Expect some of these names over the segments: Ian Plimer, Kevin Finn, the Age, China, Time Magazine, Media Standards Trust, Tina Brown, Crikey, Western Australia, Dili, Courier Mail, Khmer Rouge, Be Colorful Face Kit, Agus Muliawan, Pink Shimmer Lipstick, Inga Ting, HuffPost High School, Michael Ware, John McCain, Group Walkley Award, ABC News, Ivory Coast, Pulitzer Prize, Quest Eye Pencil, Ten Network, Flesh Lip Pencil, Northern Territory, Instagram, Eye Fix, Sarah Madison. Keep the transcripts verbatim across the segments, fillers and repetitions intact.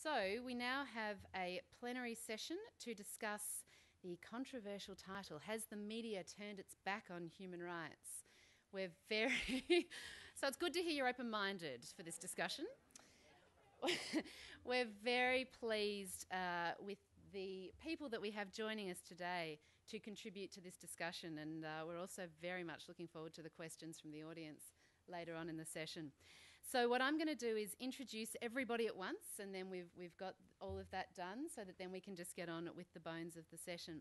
So we now have a plenary session to discuss the controversial title, Has the Media Turned Its Back on Human Rights? We're very... so it's good to hear you're open-minded for this discussion. We're very pleased uh, with the people that we have joining us today to contribute to this discussion, and uh, we're also very much looking forward to the questions from the audience later on in the session. So what I'm going to do is introduce everybody at once, and then we've, we've got all of that done so that then we can just get on with the bones of the session.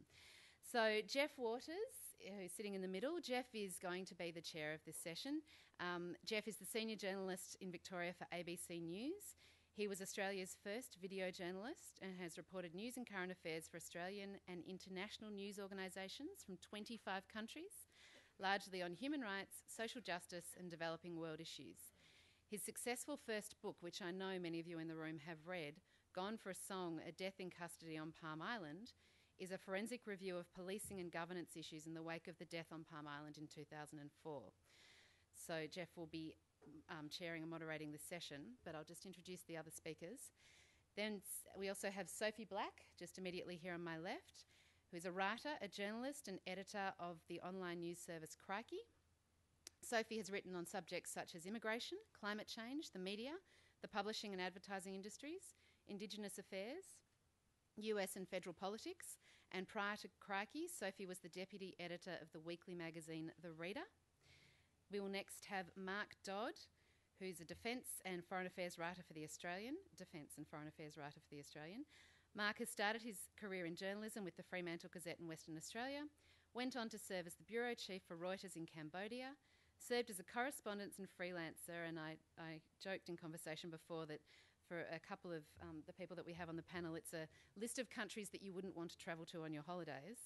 So Jeff Waters, who's sitting in the middle, Jeff is going to be the chair of this session. Um, Jeff is the senior journalist in Victoria for A B C News. He was Australia's first video journalist and has reported news and current affairs for Australian and international news organisations from twenty-five countries, largely on human rights, social justice and developing world issues. His successful first book, which I know many of you in the room have read, Gone for a Song, A Death in Custody on Palm Island, is a forensic review of policing and governance issues in the wake of the death on Palm Island in two thousand four. So Jeff will be Um, chairing and moderating this session, but I'll just introduce the other speakers. Then we also have Sophie Black, just immediately here on my left, who is a writer, a journalist and editor of the online news service Crikey. Sophie has written on subjects such as immigration, climate change, the media, the publishing and advertising industries, Indigenous affairs, U S and federal politics, and prior to Crikey, Sophie was the deputy editor of the weekly magazine The Reader. We will next have Mark Dodd, who's a Defence and Foreign Affairs writer for The Australian, Defence and Foreign Affairs writer for The Australian. Mark has started his career in journalism with the Fremantle Gazette in Western Australia, went on to serve as the Bureau Chief for Reuters in Cambodia, served as a correspondent and freelancer, and I, I joked in conversation before that for a couple of um, the people that we have on the panel, it's a list of countries that you wouldn't want to travel to on your holidays.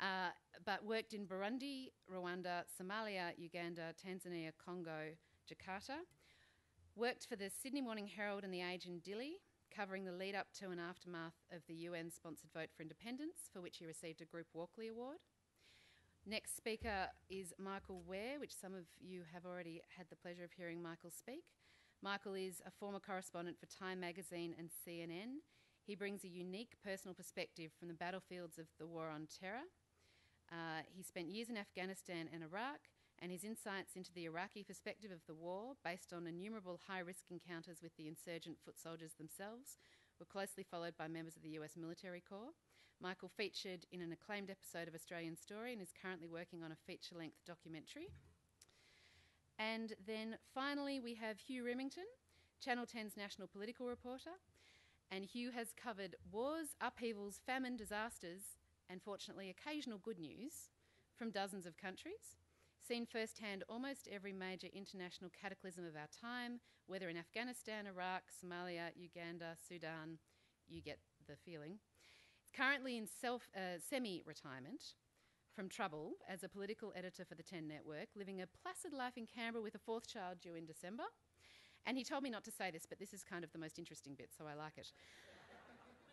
Uh, but worked in Burundi, Rwanda, Somalia, Uganda, Tanzania, Congo, Jakarta. Worked for the Sydney Morning Herald and the Age in Dili, covering the lead-up to and aftermath of the U N-sponsored vote for independence, for which he received a Group Walkley Award. Next speaker is Michael Ware, which some of you have already had the pleasure of hearing Michael speak. Michael is a former correspondent for Time magazine and C N N. He brings a unique personal perspective from the battlefields of the War on Terror. Uh, he spent years in Afghanistan and Iraq, and his insights into the Iraqi perspective of the war, based on innumerable high-risk encounters with the insurgent foot soldiers themselves, were closely followed by members of the U S military corps. Michael featured in an acclaimed episode of Australian Story and is currently working on a feature-length documentary. And then finally we have Hugh Riminton, Channel ten's national political reporter, and Hugh has covered wars, upheavals, famine, disasters, and fortunately occasional good news from dozens of countries, seen firsthand almost every major international cataclysm of our time, whether in Afghanistan, Iraq, Somalia, Uganda, Sudan, you get the feeling. It's currently in self, uh, semi-retirement from trouble as a political editor for the ten Network, living a placid life in Canberra with a fourth child due in December. And he told me not to say this, but this is kind of the most interesting bit, so I like it.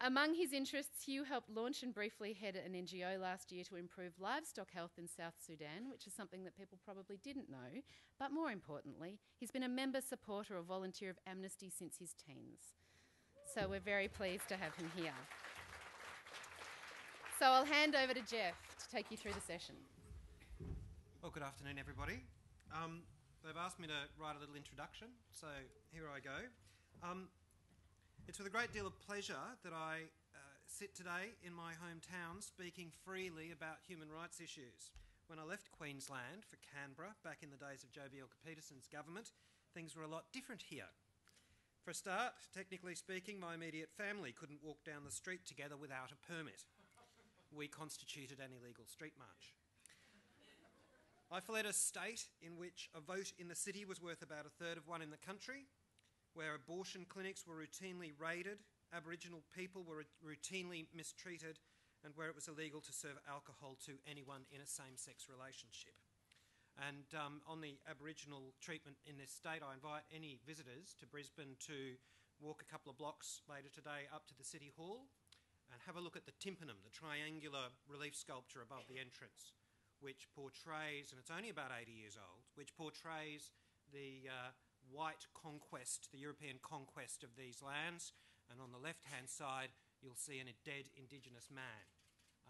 Among his interests, Hugh helped launch and briefly head an N G O last year to improve livestock health in South Sudan, which is something that people probably didn't know. But more importantly, he's been a member, supporter or volunteer of Amnesty since his teens. So we're very pleased to have him here. So I'll hand over to Jeff to take you through the session. Well, good afternoon, everybody. Um, they've asked me to write a little introduction, so here I go. Um, It's with a great deal of pleasure that I uh, sit today in my hometown speaking freely about human rights issues. When I left Queensland for Canberra back in the days of J B Elker-Peterson's government, things were a lot different here. For a start, technically speaking, my immediate family couldn't walk down the street together without a permit. We constituted an illegal street march. I fled a state in which a vote in the city was worth about a third of one in the country, where abortion clinics were routinely raided, Aboriginal people were routinely mistreated, and where it was illegal to serve alcohol to anyone in a same-sex relationship. And um, on the Aboriginal treatment in this state, I invite any visitors to Brisbane to walk a couple of blocks later today up to the City Hall and have a look at the tympanum, the triangular relief sculpture above the entrance, which portrays, and it's only about eighty years old, which portrays the... Uh, white conquest, the European conquest of these lands, and on the left-hand side you'll see a dead Indigenous man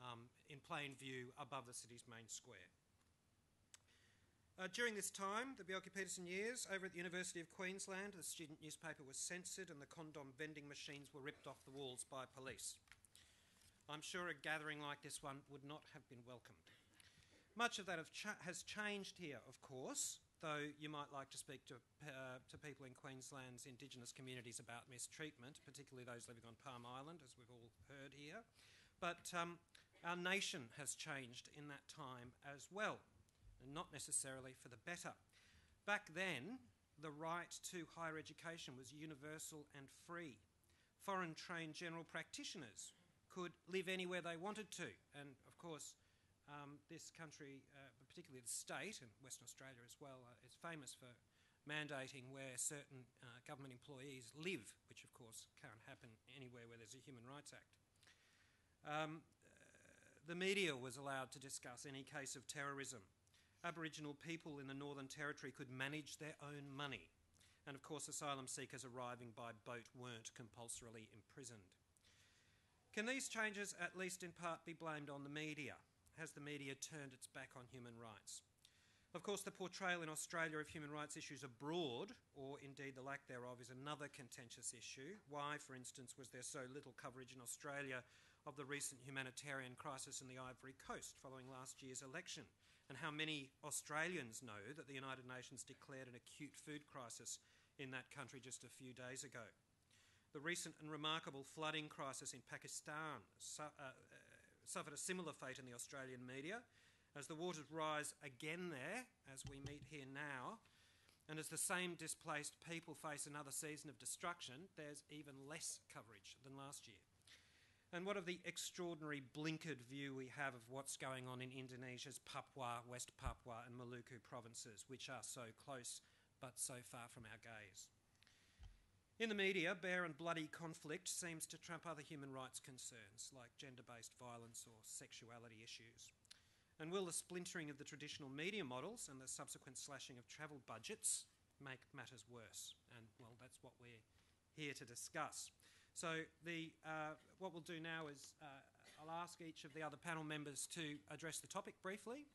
um, in plain view above the city's main square. Uh, during this time, the Bjelke-Petersen years, over at the University of Queensland, the student newspaper was censored and the condom vending machines were ripped off the walls by police. I'm sure a gathering like this one would not have been welcomed. Much of that have cha- has changed here, of course, though you might like to speak to, uh, to people in Queensland's Indigenous communities about mistreatment, particularly those living on Palm Island, as we've all heard here. But um, our nation has changed in that time as well, and not necessarily for the better. Back then, the right to higher education was universal and free. Foreign-trained general practitioners could live anywhere they wanted to, and of course um, this country, uh, particularly the state, and Western Australia as well, uh, is famous for mandating where certain uh, government employees live, which of course can't happen anywhere where there's a Human Rights Act. Um, uh, the media was allowed to discuss any case of terrorism. Aboriginal people in the Northern Territory could manage their own money. And of course, asylum seekers arriving by boat weren't compulsorily imprisoned. Can these changes, at least in part, be blamed on the media? Has the media turned its back on human rights? Of course, the portrayal in Australia of human rights issues abroad, or indeed the lack thereof, is another contentious issue. Why, for instance, was there so little coverage in Australia of the recent humanitarian crisis in the Ivory Coast following last year's election? And how many Australians know that the United Nations declared an acute food crisis in that country just a few days ago? The recent and remarkable flooding crisis in Pakistan su- uh, uh, suffered a similar fate in the Australian media. As the waters rise again there, as we meet here now, and as the same displaced people face another season of destruction, there's even less coverage than last year. And what of the extraordinary blinkered view we have of what's going on in Indonesia's Papua, West Papua and Maluku provinces, which are so close but so far from our gaze? In the media, bare and bloody conflict seems to trump other human rights concerns like gender-based violence or sexuality issues. And will the splintering of the traditional media models and the subsequent slashing of travel budgets make matters worse? And, well, that's what we're here to discuss. So the, uh, what we'll do now is uh, I'll ask each of the other panel members to address the topic briefly,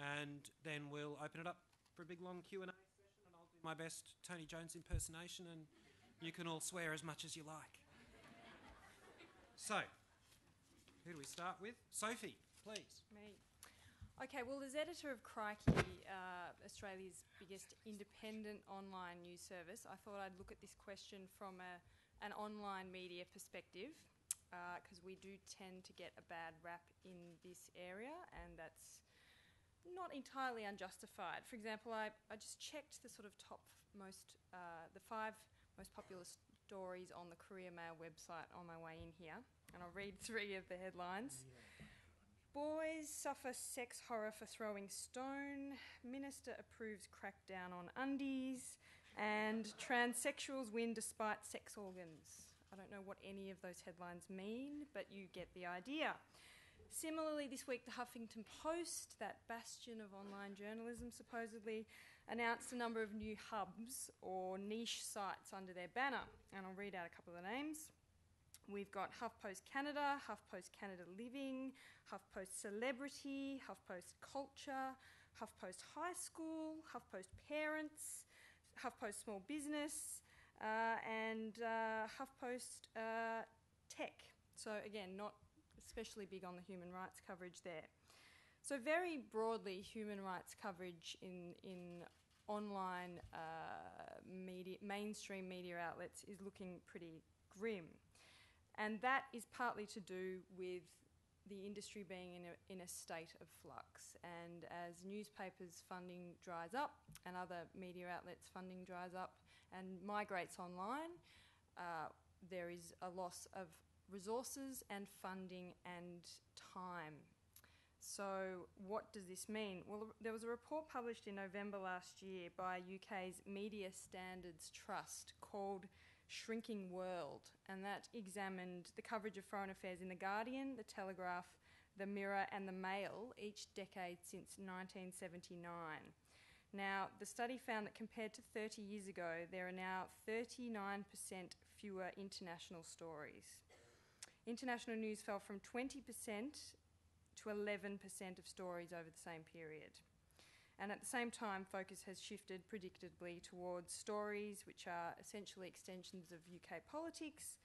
and then we'll open it up for a big long Q and A session, and I'll do my best Tony Jones impersonation, and you can all swear as much as you like. So, who do we start with? Sophie, please. Me. Okay, well, as editor of Crikey, uh, Australia's biggest independent online news service, I thought I'd look at this question from a an online media perspective, because uh, we do tend to get a bad rap in this area, and that's not entirely unjustified. For example, I, I just checked the sort of top most, uh, the five most popular stories on the Courier Mail website on my way in here, and I'll read three of the headlines. Yeah. Boys suffer sex horror for throwing stone, Minister approves crackdown on undies, and transsexuals win despite sex organs. I don't know what any of those headlines mean, but you get the idea. Similarly, this week the Huffington Post, that bastion of online journalism supposedly, announced a number of new hubs or niche sites under their banner, and I'll read out a couple of the names. We've got HuffPost Canada, HuffPost Canada Living, HuffPost Celebrity, HuffPost Culture, HuffPost High School, HuffPost Parents, HuffPost Small Business, uh, and uh, HuffPost uh, Tech. So again, not especially big on the human rights coverage there. So very broadly, human rights coverage in, in online uh, media, mainstream media outlets is looking pretty grim. And that is partly to do with the industry being in a, in a state of flux. And as newspapers' funding dries up and other media outlets' funding dries up and migrates online, uh, there is a loss of resources and funding and time. So what does this mean? Well, there was a report published in November last year by U K's Media Standards Trust called Shrinking World, and that examined the coverage of foreign affairs in The Guardian, The Telegraph, The Mirror and The Mail each decade since nineteen seventy-nine. Now, the study found that compared to thirty years ago, there are now thirty-nine percent fewer international stories. International news fell from twenty percent to eleven percent of stories over the same period. And at the same time, focus has shifted predictably towards stories which are essentially extensions of U K politics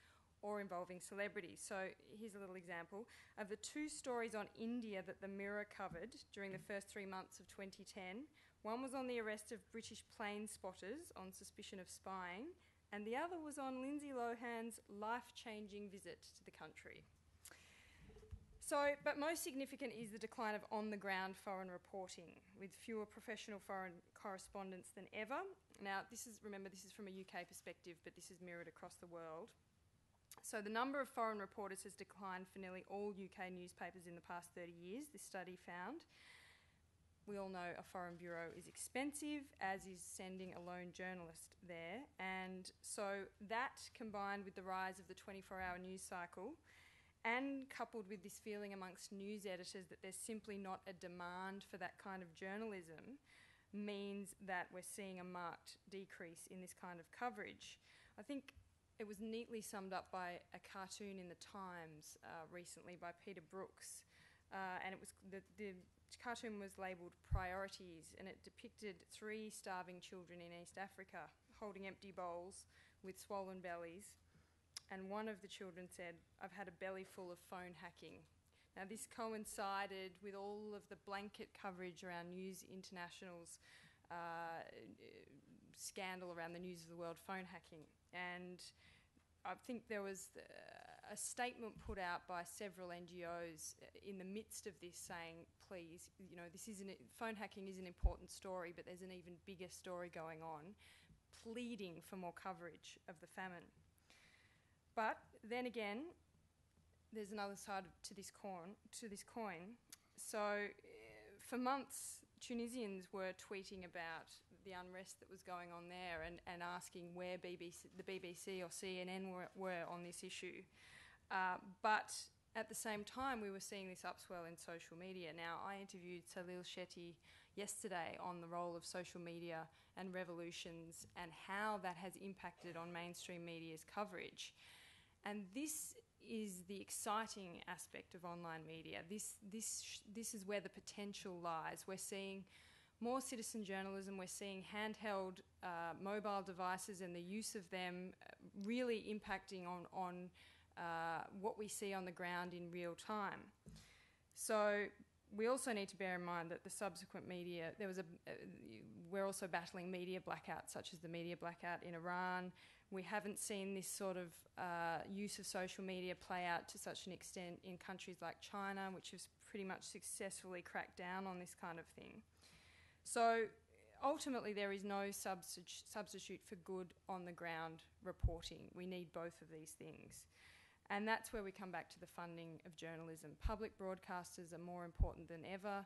or involving celebrities. So here's a little example. Of the two stories on India that the Mirror covered during the first three months of twenty ten, one was on the arrest of British plane spotters on suspicion of spying, and the other was on Lindsay Lohan's life-changing visit to the country. So, but most significant is the decline of on-the-ground foreign reporting, with fewer professional foreign correspondents than ever. Now, this is, remember, this is from a U K perspective, but this is mirrored across the world. So the number of foreign reporters has declined for nearly all U K newspapers in the past thirty years, this study found. We all know a foreign bureau is expensive, as is sending a lone journalist there. And so that, combined with the rise of the twenty-four hour news cycle, and coupled with this feeling amongst news editors that there's simply not a demand for that kind of journalism, means that we're seeing a marked decrease in this kind of coverage. I think it was neatly summed up by a cartoon in the Times uh, recently by Peter Brooks, uh, and it was the, the cartoon was labelled Priorities, and it depicted three starving children in East Africa holding empty bowls with swollen bellies. And one of the children said, "I've had a belly full of phone hacking." Now, this coincided with all of the blanket coverage around News International's uh, scandal around the News of the World phone hacking. And I think there was a statement put out by several N G Os in the midst of this saying, please, you know, this isn't, phone hacking is an important story, but there's an even bigger story going on, pleading for more coverage of the famine. But then again, there's another side to this coin. To this coin. So uh, for months, Tunisians were tweeting about the unrest that was going on there and, and asking where B B C, the B B C or C N N were, were on this issue. Uh, but at the same time, we were seeing this upswell in social media. Now, I interviewed Salil Shetty yesterday on the role of social media and revolutions and how that has impacted on mainstream media's coverage. And this is the exciting aspect of online media. This, this, this is where the potential lies. We're seeing more citizen journalism. We're seeing handheld uh, mobile devices and the use of them really impacting on... on Uh, what we see on the ground in real time. So we also need to bear in mind that the subsequent media, there was a, uh, we're also battling media blackouts, such as the media blackout in Iran. We haven't seen this sort of uh, use of social media play out to such an extent in countries like China, which has pretty much successfully cracked down on this kind of thing. So ultimately, there is no substitute for good on-the-ground reporting. We need both of these things. And that's where we come back to the funding of journalism. Public broadcasters are more important than ever.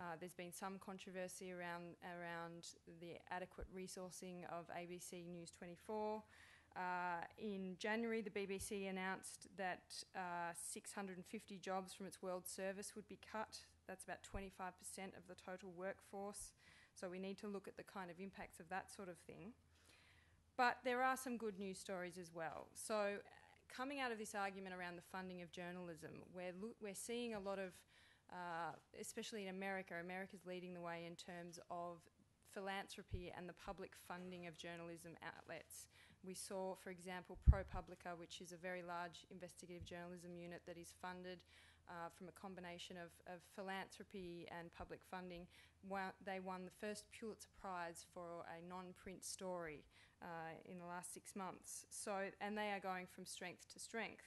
Uh, there's been some controversy around, around the adequate resourcing of A B C News twenty-four. Uh, in January, the B B C announced that uh, six hundred fifty jobs from its World Service would be cut. That's about twenty-five percent of the total workforce. So we need to look at the kind of impacts of that sort of thing. But there are some good news stories as well. So coming out of this argument around the funding of journalism, we're, we're seeing a lot of, uh, especially in America, America's leading the way in terms of philanthropy and the public funding of journalism outlets. We saw, for example, ProPublica, which is a very large investigative journalism unit that is funded uh, from a combination of, of philanthropy and public funding. They won the first Pulitzer Prize for a non-print story uh, in the last six months. So, and they are going from strength to strength.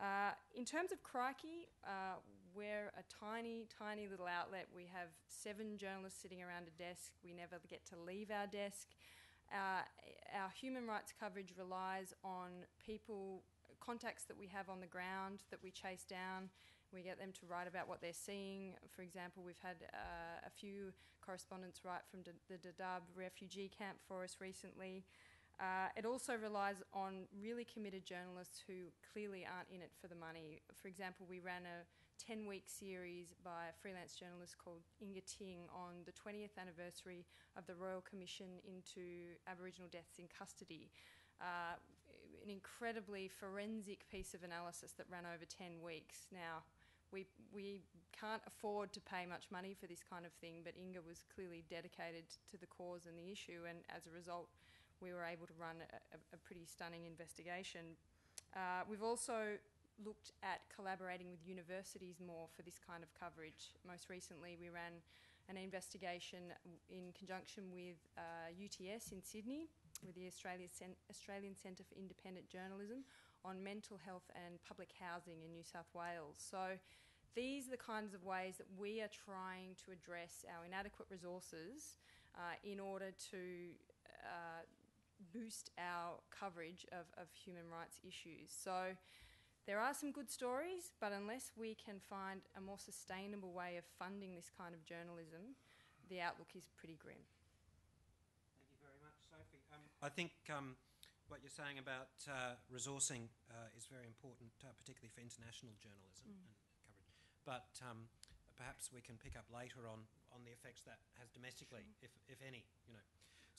Uh, in terms of Crikey, uh, we're a tiny, tiny little outlet. We have seven journalists sitting around a desk. We never get to leave our desk. Uh, our human rights coverage relies on people, contacts that we have on the ground that we chase down. We get them to write about what they're seeing. For example, we've had uh, a few correspondents write from the Dadaab refugee camp for us recently. Uh, it also relies on really committed journalists who clearly aren't in it for the money. For example, we ran a ten-week series by a freelance journalist called Inga Ting on the twentieth anniversary of the Royal Commission into Aboriginal Deaths in Custody. Uh, an incredibly forensic piece of analysis that ran over ten weeks. Now, we, we can't afford to pay much money for this kind of thing, but Inga was clearly dedicated to the cause and the issue, and as a result, we were able to run a, a pretty stunning investigation. Uh, we've also looked at collaborating with universities more for this kind of coverage. Most recently, we ran an investigation in conjunction with uh, U T S in Sydney, with the Australia Cent- Australian Centre for Independent Journalism, on mental health and public housing in New South Wales. So these are the kinds of ways that we are trying to address our inadequate resources uh, in order to uh, boost our coverage of, of human rights issues. So there are some good stories, but unless we can find a more sustainable way of funding this kind of journalism, the outlook is pretty grim. Thank you very much, Sophie. Um, I think um, what you're saying about uh, resourcing uh, is very important, uh, particularly for international journalism. Mm. And But um, perhaps we can pick up later on, on the effects that has domestically, sure. if, if any, you know.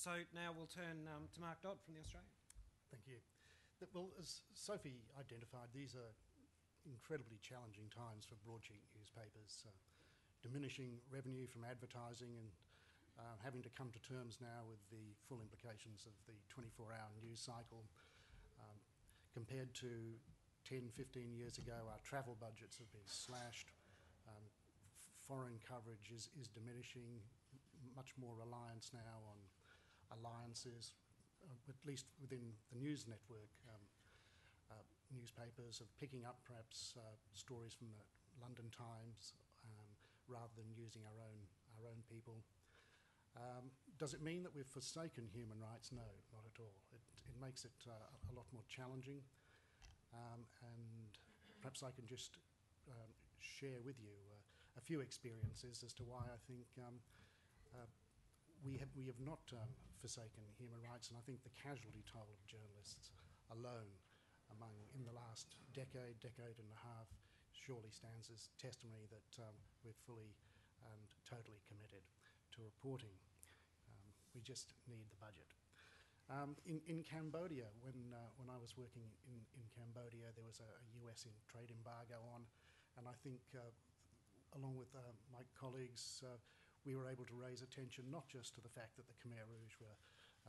So now we'll turn um, to Mark Dodd from The Australian. Thank you. Well, as Sophie identified, these are incredibly challenging times for broadsheet newspapers. Uh, diminishing revenue from advertising and uh, having to come to terms now with the full implications of the twenty-four hour news cycle. Um, compared to ten, fifteen years ago, our travel budgets have been slashed. Um, foreign coverage is, is diminishing, much more reliance now on alliances, at least within the news network. Um, uh, newspapers are picking up perhaps uh, stories from the London Times um, rather than using our own, our own people. Um, does it mean that we've forsaken human rights? No, not at all. It, it makes it uh, a lot more challenging. Um, and perhaps I can just um, share with you uh, a few experiences as to why I think um, uh, we have we have not um, forsaken human rights, and I think the casualty toll of journalists alone, among in the last decade, decade and a half, surely stands as testimony that um, we're fully and totally committed to reporting. Um, we just need the budget. Um, in, in Cambodia, when uh, when I was working in, in Cambodia, there was a, a U S in trade embargo on, and I think, uh, along with uh, my colleagues, uh, we were able to raise attention not just to the fact that the Khmer Rouge were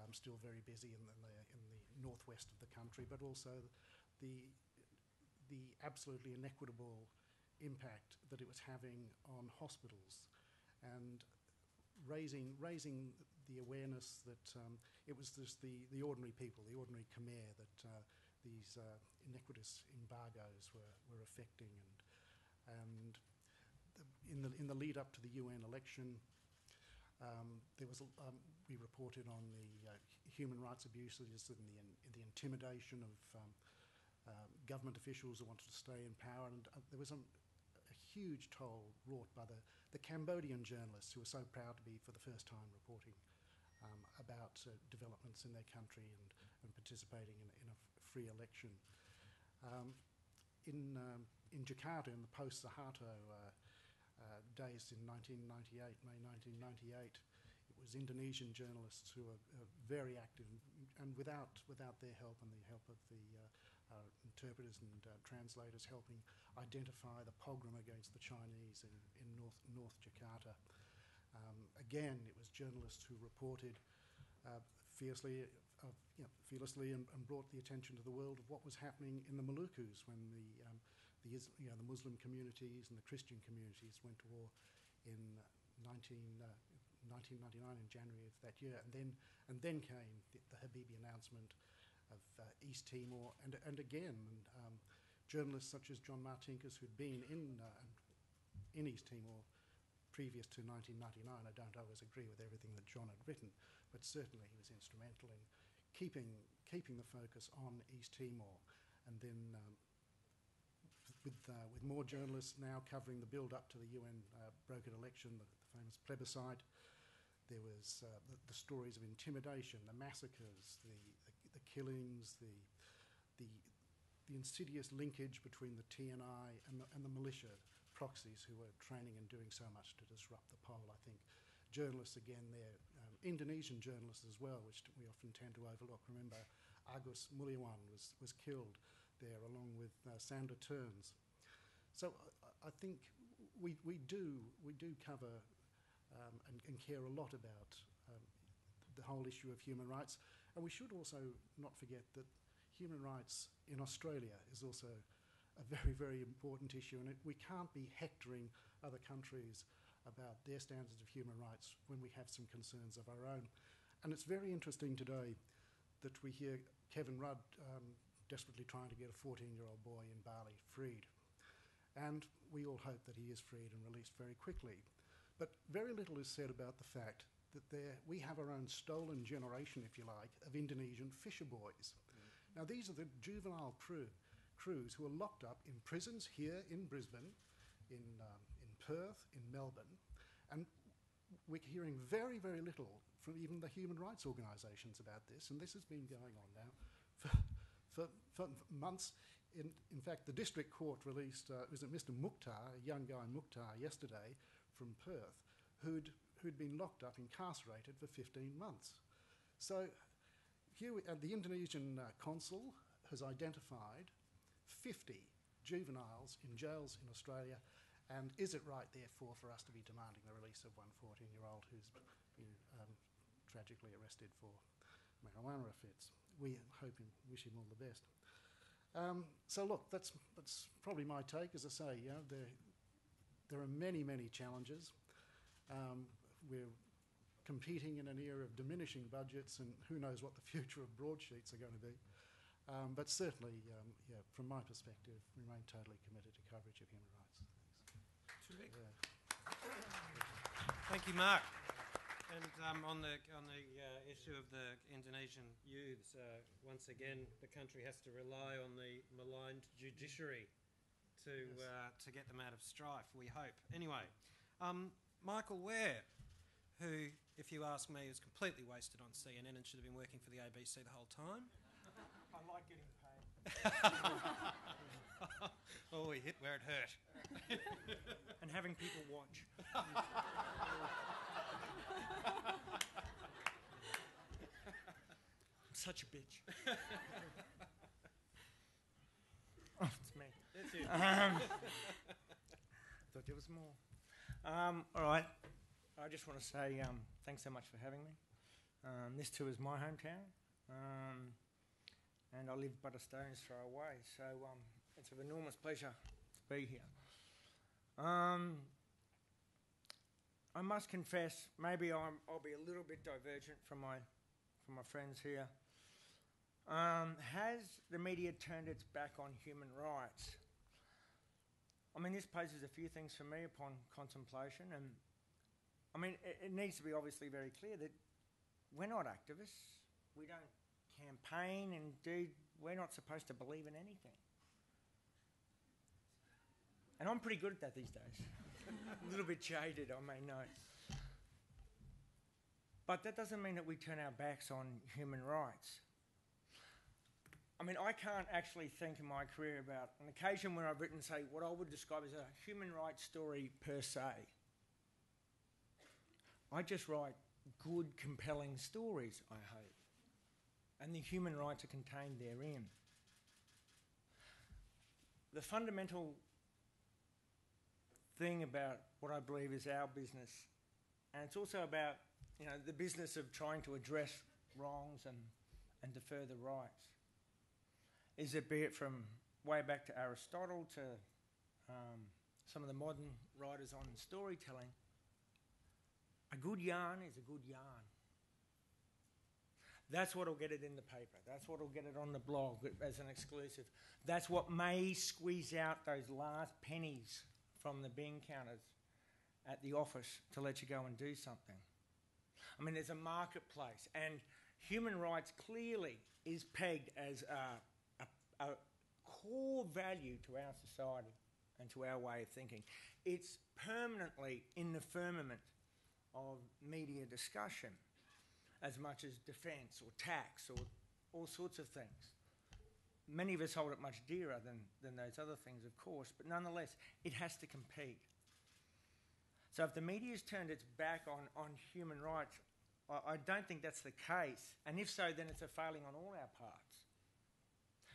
um, still very busy in the, in the in the northwest of the country, but also the the absolutely inequitable impact that it was having on hospitals, and raising raising the awareness that um, it was just the, the ordinary people, the ordinary Khmer, that uh, these uh, iniquitous embargoes were, were affecting. And, and the, in, the, in the lead up to the U N election, um, there was a, um, we reported on the uh, human rights abuses and the, in, the intimidation of um, uh, government officials who wanted to stay in power. And uh, there was some a huge toll wrought by the, the Cambodian journalists who were so proud to be, for the first time, reporting um, about uh, developments in their country and, and participating in, in a free election. Um, in, um, in Jakarta, in the post-Suharto uh, uh, days in nineteen ninety-eight, May nineteen ninety-eight, it was Indonesian journalists who were uh, very active, and without, without their help and the help of the uh, Uh, interpreters and uh, translators helping identify the pogrom against the Chinese in, in North, North Jakarta. Um, again, it was journalists who reported uh, fiercely, uh, you know, fearlessly and, and brought the attention to the world of what was happening in the Moluccas when the, um, the, Is you know, the Muslim communities and the Christian communities went to war in nineteen ninety-nine, in January of that year. And then, and then came the, the Habibie announcement of uh, East Timor, and and again, um, journalists such as John Martinkus, who'd been in uh, in East Timor previous to nineteen ninety-nine. I don't always agree with everything that John had written, but certainly he was instrumental in keeping keeping the focus on East Timor, and then um, with uh, with more journalists now covering the build-up to the U N uh, brokered election, the, the famous plebiscite. There was uh, the, the stories of intimidation, the massacres, the, the, killings, the the the insidious linkage between the T N I and the, and the militia proxies who were training and doing so much to disrupt the poll. I think journalists, again, they're um, Indonesian journalists as well, which we often tend to overlook. Remember, Agus Muliawan was, was killed there along with uh, Sandra Turns. So I, I think we, we, do, we do cover um, and, and care a lot about um, the whole issue of human rights. And we should also not forget that human rights in Australia is also a very, very important issue, and it, we can't be hectoring other countries about their standards of human rights when we have some concerns of our own. And it's very interesting today that we hear Kevin Rudd um, desperately trying to get a fourteen-year-old boy in Bali freed. And we all hope that he is freed and released very quickly. But very little is said about the fact that there, we have our own stolen generation, if you like, of Indonesian fisher boys. Mm. Now, these are the juvenile crew, crews who are locked up in prisons here in Brisbane, in, um, in Perth, in Melbourne, and we're hearing very, very little from even the human rights organisations about this, and this has been going on now for, for, for months. In, in fact, the district court released, uh, was it Mister Mukhtar, a young guy Mukhtar, yesterday from Perth, who'd who'd been locked up, incarcerated for fifteen months. So here we, uh, the Indonesian uh, consul has identified fifty juveniles in jails in Australia, and is it right, therefore, for us to be demanding the release of one fourteen-year-old who's been um, tragically arrested for marijuana offence? We hope and wish him all the best. Um, so look, that's, that's probably my take. As I say, you know, there, there are many, many challenges. Um, we're competing in an era of diminishing budgets, and who knows what the future of broadsheets are going to be. Um, but certainly, um, yeah, from my perspective, remain totally committed to coverage of human rights. Thanks. Terrific. Yeah. Thank you, Mark. And um, on the, on the uh, issue of the Indonesian youths, uh, once again, the country has to rely on the maligned judiciary to, yes. uh, to get them out of strife, we hope. Anyway. Um, Michael Ware, who, if you ask me, is completely wasted on C N N and should have been working for the A B C the whole time. I like getting paid. Oh, we hit where it hurt. And having people watch. I'm such a bitch. Oh, it's me. That's you. Um, I thought there was more. Um, all right, I just want to say um, thanks so much for having me. Um, this too is my hometown, um, and I live but a stone's throw away, so um, it's an enormous pleasure to be here. Um, I must confess, maybe I'm, I'll be a little bit divergent from my, from my friends here. Um, has the media turned its back on human rights? I mean, this poses a few things for me upon contemplation, and I mean, it, it needs to be obviously very clear that we're not activists. We don't campaign. Indeed, we're not supposed to believe in anything. And I'm pretty good at that these days. A little bit jaded, I may note. But that doesn't mean that we turn our backs on human rights. I mean, I can't actually think in my career about an occasion where I've written, say, what I would describe as a human rights story per se. I just write good, compelling stories, I hope. And the human rights are contained therein. The fundamental thing about what I believe is our business, and it's also about, you know, the business of trying to address wrongs and, and to further rights, is it, be it from way back to Aristotle to um, some of the modern writers on storytelling, a good yarn is a good yarn. That's what'll get it in the paper. That's what'll get it on the blog as an exclusive. That's what may squeeze out those last pennies from the bean counters at the office to let you go and do something. I mean, there's a marketplace, and human rights clearly is pegged as a a core value to our society and to our way of thinking. It's permanently in the firmament of media discussion as much as defence or tax or all sorts of things. Many of us hold it much dearer than, than those other things, of course, but nonetheless, it has to compete. So if the media's turned its back on, on human rights, I, I don't think that's the case. And if so, then it's a failing on all our parts.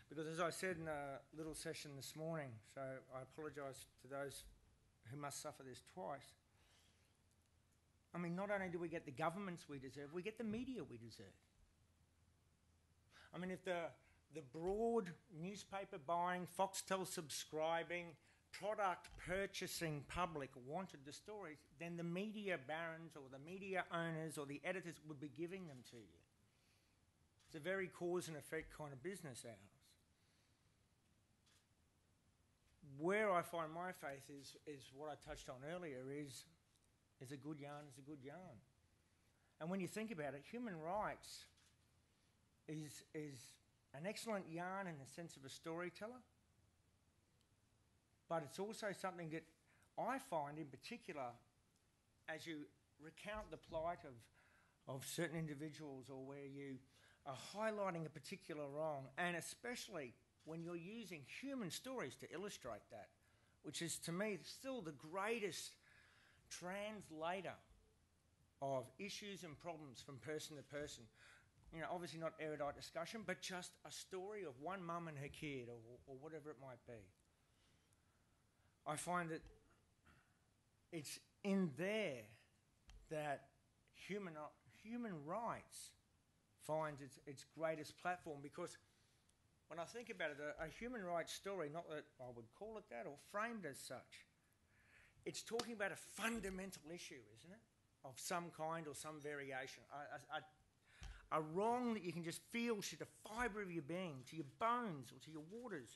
Because as I said in a little session this morning, so I apologise to those who must suffer this twice, I mean, not only do we get the governments we deserve, we get the media we deserve. I mean, if the, the broad newspaper buying, Foxtel subscribing, product purchasing public wanted the stories, then the media barons or the media owners or the editors would be giving them to you. It's a very cause and effect kind of business, ours. Where I find my faith is, is what I touched on earlier, is, is a good yarn is a good yarn. And when you think about it, human rights is, is an excellent yarn in the sense of a storyteller, but it's also something that I find in particular, as you recount the plight of, of certain individuals or where you are highlighting a particular wrong, and especially when you're using human stories to illustrate that, which is to me still the greatest translator of issues and problems from person to person. You know, obviously not erudite discussion, but just a story of one mum and her kid or, or whatever it might be. I find that it's in there that human, human rights finds its, its greatest platform, because when I think about it, a, a human rights story, not that I would call it that or framed as such, it's talking about a fundamental issue, isn't it, of some kind or some variation, a, a, a wrong that you can just feel to the fibre of your being, to your bones or to your waters.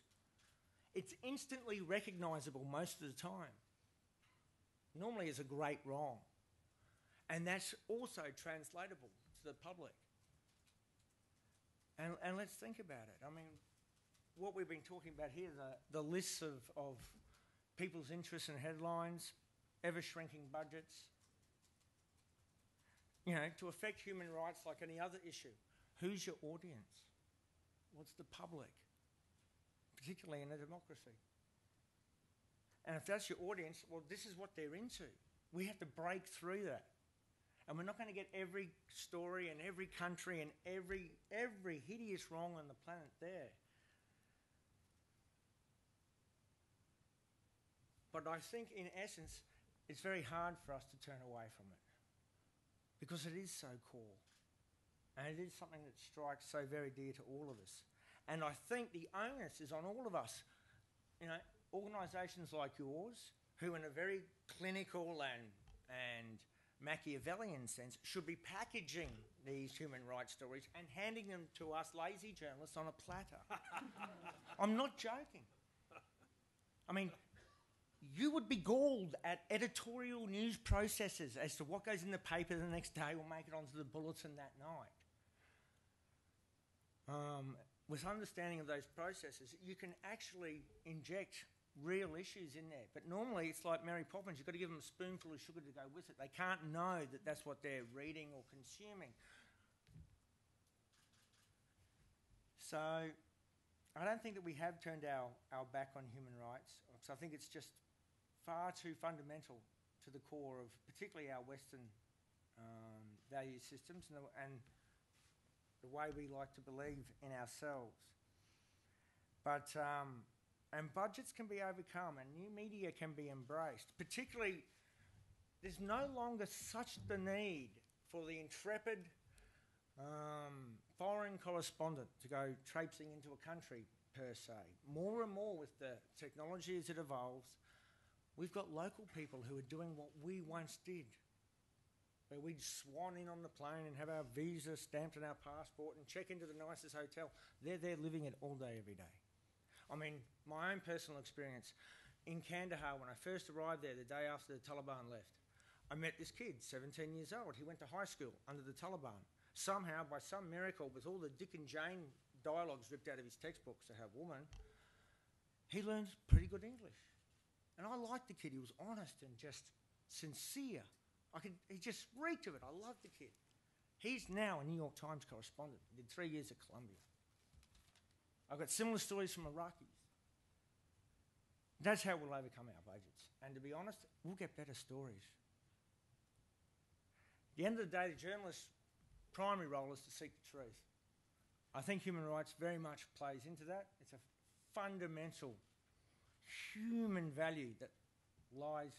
It's instantly recognisable most of the time, normally as a great wrong. And that's also translatable to the public. And, and let's think about it. I mean, what we've been talking about here, the, the lists of, of people's interests and headlines, ever-shrinking budgets, you know, to affect human rights like any other issue. Who's your audience? What's the public? Particularly in a democracy. And if that's your audience, well, this is what they're into. We have to break through that. And we're not going to get every story and every country and every, every hideous wrong on the planet there. But I think, in essence, it's very hard for us to turn away from it, because it is so core. And it is something that strikes so very dear to all of us. And I think the onus is on all of us, you know, organisations like yours, who in a very clinical and, and Machiavellian sense should be packaging these human rights stories and handing them to us lazy journalists on a platter. I'm not joking. I mean, you would be galled at editorial news processes as to what goes in the paper the next day or make it onto the bulletin that night. Um... With understanding of those processes, you can actually inject real issues in there. But normally it's like Mary Poppins, you've got to give them a spoonful of sugar to go with it. They can't know that that's what they're reading or consuming. So I don't think that we have turned our, our back on human rights. So I think it's just far too fundamental to the core of particularly our Western um, value systems and, the, and the way we like to believe in ourselves. But, um, and budgets can be overcome and new media can be embraced. Particularly, there's no longer such the need for the intrepid um, foreign correspondent to go traipsing into a country per se. More and more with the technology as it evolves, we've got local people who are doing what we once did, where we'd swan in on the plane and have our visa stamped and our passport and check into the nicest hotel. They're there living it all day, every day. I mean, my own personal experience. In Kandahar, when I first arrived there, the day after the Taliban left, I met this kid, seventeen years old. He went to high school under the Taliban. Somehow, by some miracle, with all the Dick and Jane dialogues ripped out of his textbooks to have woman, he learned pretty good English. And I liked the kid. He was honest and just sincere. I could, he just reeked of it. I loved the kid. He's now a New York Times correspondent. He did three years at Columbia. I've got similar stories from Iraqis. That's how we'll overcome our budgets. And to be honest, we'll get better stories. At the end of the day, the journalist's primary role is to seek the truth. I think human rights very much plays into that. It's a fundamental human value that lies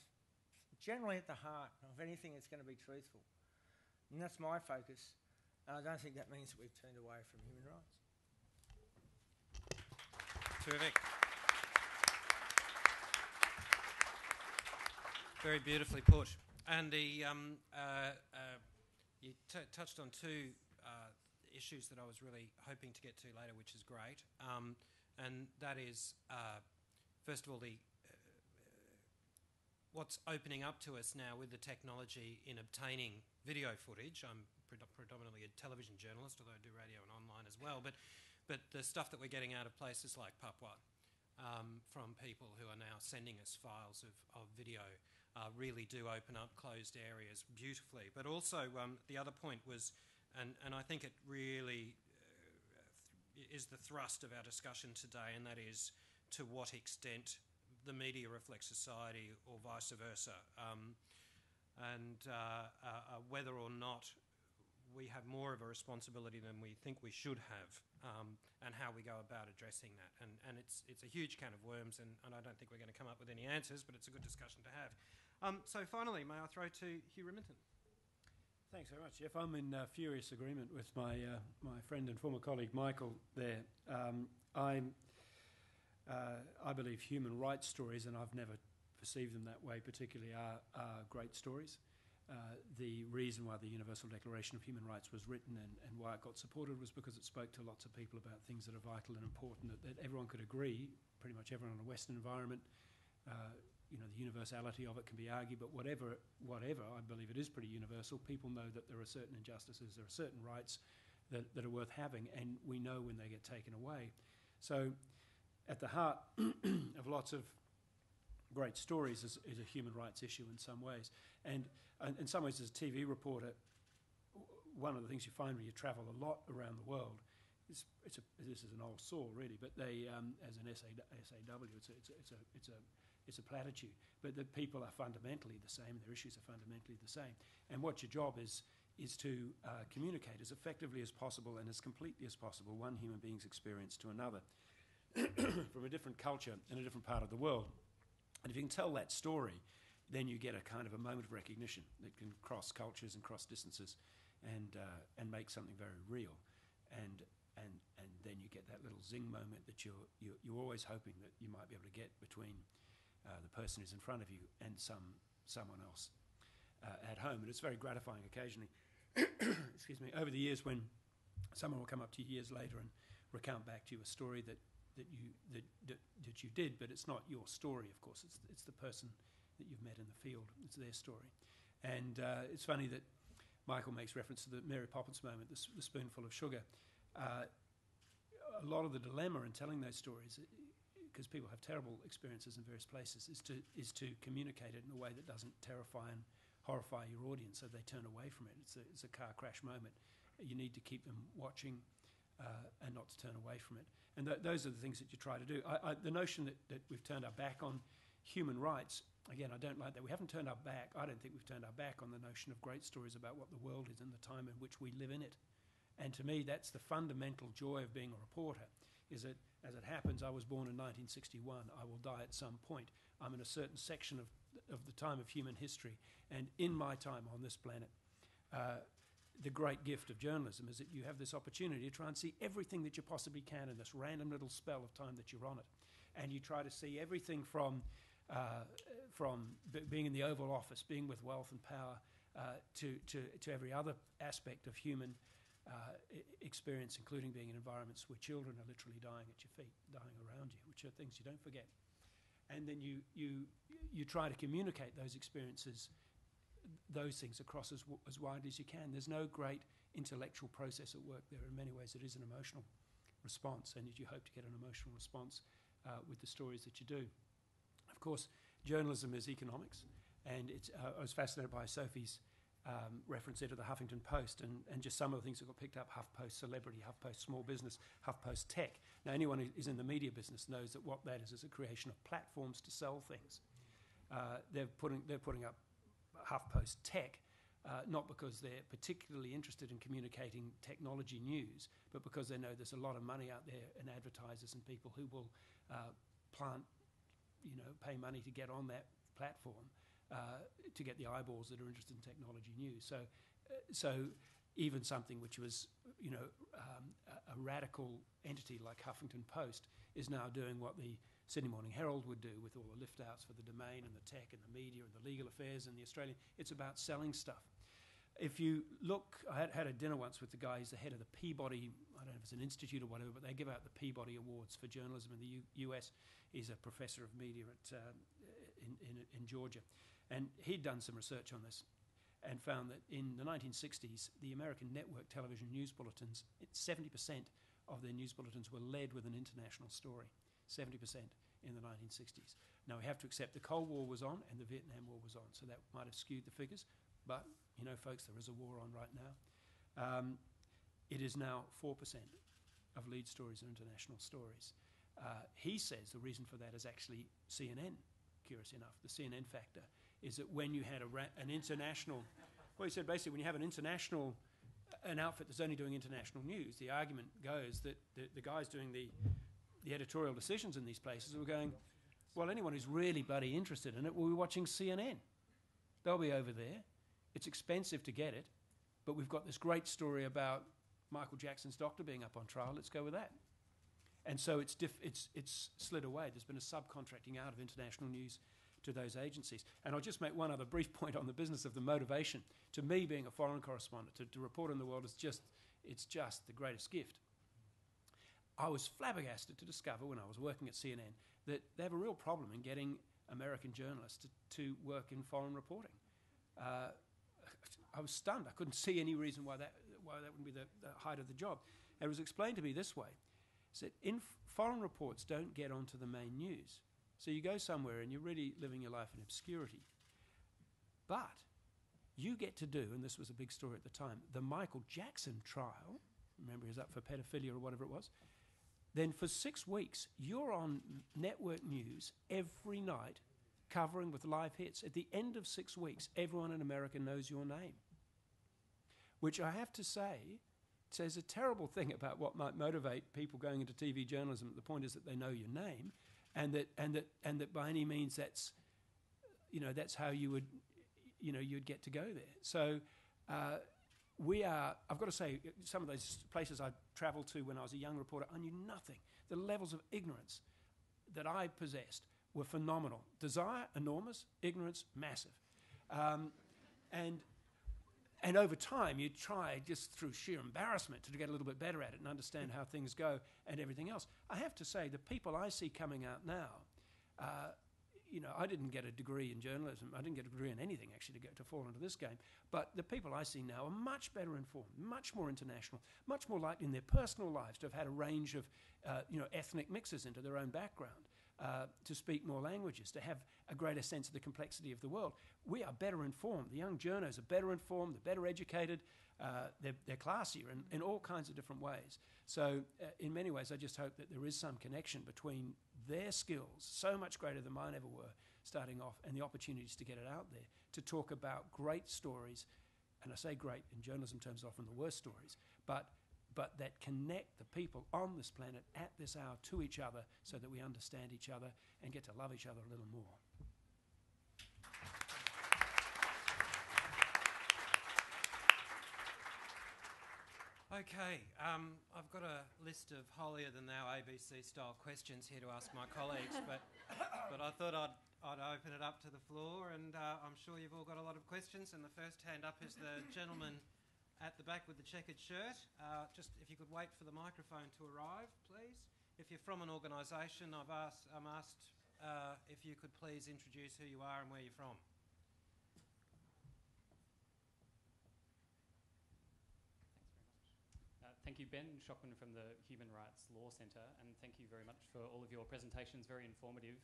generally at the heart of anything that's going to be truthful. And that's my focus. And I don't think that means that we've turned away from human rights. Terrific. Very beautifully put. And the, um, uh, uh, you t touched on two uh, issues that I was really hoping to get to later, which is great. Um, and that is, uh, first of all, the uh, what's opening up to us now with the technology in obtaining video footage. I'm predominantly a television journalist, although I do radio and online as well. But, but the stuff that we're getting out of places like Papua um, from people who are now sending us files of, of video uh, really do open up closed areas beautifully. But also um, the other point was, and, and I think it really uh, th is the thrust of our discussion today, and that is to what extent the media reflects society or vice versa, um, and uh, uh, whether or not we have more of a responsibility than we think we should have, um, and how we go about addressing that. And, and it's, it's a huge can of worms, and, and I don't think we're going to come up with any answers, but it's a good discussion to have. Um, so finally, may I throw to Hugh Riminton? Thanks very much, Jeff. I'm in uh, furious agreement with my, uh, my friend and former colleague Michael there. Um, I'm, uh, I believe human rights stories, and I've never perceived them that way particularly, are, are great stories. Uh, the reason why the Universal Declaration of Human Rights was written and, and why it got supported was because it spoke to lots of people about things that are vital and important that, that everyone could agree, pretty much everyone in a Western environment. Uh, you know, the universality of it can be argued, but whatever, whatever, I believe it is pretty universal. People know that there are certain injustices, there are certain rights that, that are worth having, and we know when they get taken away. So at the heart of lots of great stories is, is a human rights issue in some ways. And, and in some ways, as a T V reporter, one of the things you find when you travel a lot around the world, is, it's a, this is an old saw really, but they, um, as an S A W, it's a, it's a, it's a, it's a, it's a platitude, but the people are fundamentally the same, their issues are fundamentally the same. And what your job is, is to uh, communicate as effectively as possible and as completely as possible one human being's experience to another from a different culture in a different part of the world. And if you can tell that story, then you get a kind of a moment of recognition that can cross cultures and cross distances and, uh, and make something very real. And, and, and then you get that little zing moment that you're, you're, you're always hoping that you might be able to get between uh, the person who's in front of you and some, someone else uh, at home. And it's very gratifying occasionally, excuse me, over the years when someone will come up to you years later and recount back to you a story that that you that, that that you did, but it's not your story, of course. It's it's the person that you've met in the field. It's their story, and uh, it's funny that Michael makes reference to the Mary Poppins moment, the, the spoonful of sugar. Uh, a lot of the dilemma in telling those stories, because people have terrible experiences in various places, is to is to communicate it in a way that doesn't terrify and horrify your audience, so they turn away from it. It's a it's a car crash moment. You need to keep them watching. Uh, and not to turn away from it. And th those are the things that you try to do. I, I, the notion that, that we've turned our back on human rights, again, I don't like that. We haven't turned our back, I don't think we've turned our back on the notion of great stories about what the world is and the time in which we live in it. And to me, that's the fundamental joy of being a reporter, is that, as it happens, I was born in nineteen sixty-one, I will die at some point. I'm in a certain section of, of the time of human history, and in my time on this planet, uh, the great gift of journalism is that you have this opportunity to try and see everything that you possibly can in this random little spell of time that you're on it. And you try to see everything from, uh, from b being in the Oval Office, being with wealth and power, uh, to, to, to every other aspect of human uh, experience, including being in environments where children are literally dying at your feet, dying around you, which are things you don't forget. And then you, you, you try to communicate those experiences, those things, across as, w as widely as you can. There's no great intellectual process at work there. In many ways, it is an emotional response, and you hope to get an emotional response uh, with the stories that you do. Of course, journalism is economics, and it's, uh, I was fascinated by Sophie's um, reference there to the Huffington Post, and, and just some of the things that got picked up: HuffPost Celebrity, HuffPost Small Business, HuffPost Tech. Now, anyone who is in the media business knows that what that is is a creation of platforms to sell things. Uh, they're putting they're putting up HuffPost Tech, uh, not because they're particularly interested in communicating technology news, but because they know there's a lot of money out there in advertisers and people who will uh, plant, you know, pay money to get on that platform uh, to get the eyeballs that are interested in technology news. So, uh, so even something which was, you know, um, a, a radical entity like Huffington Post is now doing what the Sydney Morning Herald would do with all the lift-outs for the domain and the tech and the media and the legal affairs and the Australian. It's about selling stuff. If you look, I had, had a dinner once with the guy who's the head of the Peabody, I don't know if it's an institute or whatever, but they give out the Peabody Awards for journalism in the U S He's a professor of media at, uh, in, in, in Georgia. And he'd done some research on this and found that in the nineteen sixties, the American network television news bulletins, seventy percent of their news bulletins were led with an international story. seventy percent in the nineteen sixties. Now, we have to accept the Cold War was on and the Vietnam War was on, so that might have skewed the figures. But, you know, folks, there is a war on right now. Um, it is now four percent of lead stories are international stories. Uh, he says the reason for that is actually C N N, curious enough. The C N N factor is that when you had a ra an international... Well, he said basically when you have an international... an outfit that's only doing international news, the argument goes that the, the guys doing the... the editorial decisions in these places were going, well, anyone who's really bloody interested in it will be watching C N N. They'll be over there. It's expensive to get it, but we've got this great story about Michael Jackson's doctor being up on trial. Let's go with that. And so it's, diff it's, it's slid away. There's been a subcontracting out of international news to those agencies. And I'll just make one other brief point on the business of the motivation. To me, being a foreign correspondent, to, to report in the world is just, it's just the greatest gift. I was flabbergasted to discover when I was working at C N N that they have a real problem in getting American journalists to, to work in foreign reporting. Uh, I was stunned. I couldn't see any reason why that, why that wouldn't be the, the height of the job. And it was explained to me this way. It said, in foreign reports don't get onto the main news. So you go somewhere and you're really living your life in obscurity. But you get to do, and this was a big story at the time, the Michael Jackson trial. Remember, he was up for pedophilia or whatever it was. Then for six weeks, you're on network news every night covering with live hits. At the end of six weeks, everyone in America knows your name, which I have to say says a terrible thing about what might motivate people going into T V journalism. The point is that they know your name, and that, and that, and that by any means that's, you know, that's how you would, you know, you'd get to go there. So uh, we are, I've got to say, some of those places I travelled to when I was a young reporter, I knew nothing. The levels of ignorance that I possessed were phenomenal. Desire, enormous. Ignorance, massive. Um, and, and over time, you try just through sheer embarrassment to get a little bit better at it and understand how things go and everything else. I have to say, the people I see coming out now, uh, you know, I didn't get a degree in journalism. I didn't get a degree in anything, actually, to, get, to fall into this game. But the people I see now are much better informed, much more international, much more likely in their personal lives to have had a range of, uh, you know, ethnic mixes into their own background, uh, to speak more languages, to have a greater sense of the complexity of the world. We are better informed. The young journos are better informed. They're better educated. Uh, they're, they're classier in, in all kinds of different ways. So uh, in many ways, I just hope that there is some connection between their skills, so much greater than mine ever were, starting off, and the opportunities to get it out there, to talk about great stories, and I say great in journalism terms, often the worst stories, but, but that connect the people on this planet at this hour to each other so that we understand each other and get to love each other a little more. Okay, um, I've got a list of holier-than-thou A B C-style questions here to ask my colleagues, but, but I thought I'd, I'd open it up to the floor, and uh, I'm sure you've all got a lot of questions, and the first hand up is the gentleman at the back with the checkered shirt. Uh, just if you could wait for the microphone to arrive, please. If you're from an organisation, I've asked, I'm asked uh, if you could please introduce who you are and where you're from. Thank you, Ben Shockman from the Human Rights Law Centre, and thank you very much for all of your presentations, very informative.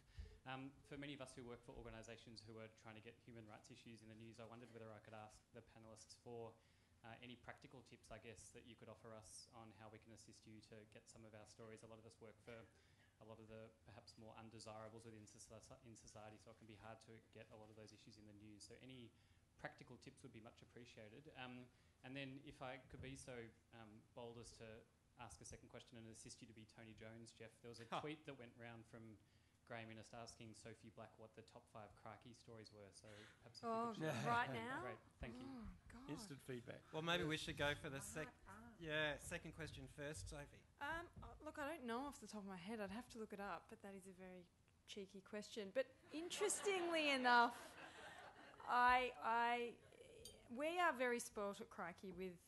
Um, for many of us who work for organisations who are trying to get human rights issues in the news, I wondered whether I could ask the panellists for uh, any practical tips, I guess, that you could offer us on how we can assist you to get some of our stories. A lot of us work for a lot of the perhaps more undesirables within soci- in society, so it can be hard to get a lot of those issues in the news. So any practical tips would be much appreciated. Um, and then if I could be so um, bold as to ask a second question and assist you to be Tony Jones, Jeff, there was a tweet that went round from Graham Innes asking Sophie Black what the top five Crikey stories were. So perhaps if oh, you could share. Right now? Great, thank oh, you. God. Instant feedback. Well, maybe we should go for the sec- yeah, second question first, Sophie. Um, look, I don't know off the top of my head. I'd have to look it up, but that is a very cheeky question. But interestingly enough, I, I, we are very spoilt at Crikey with,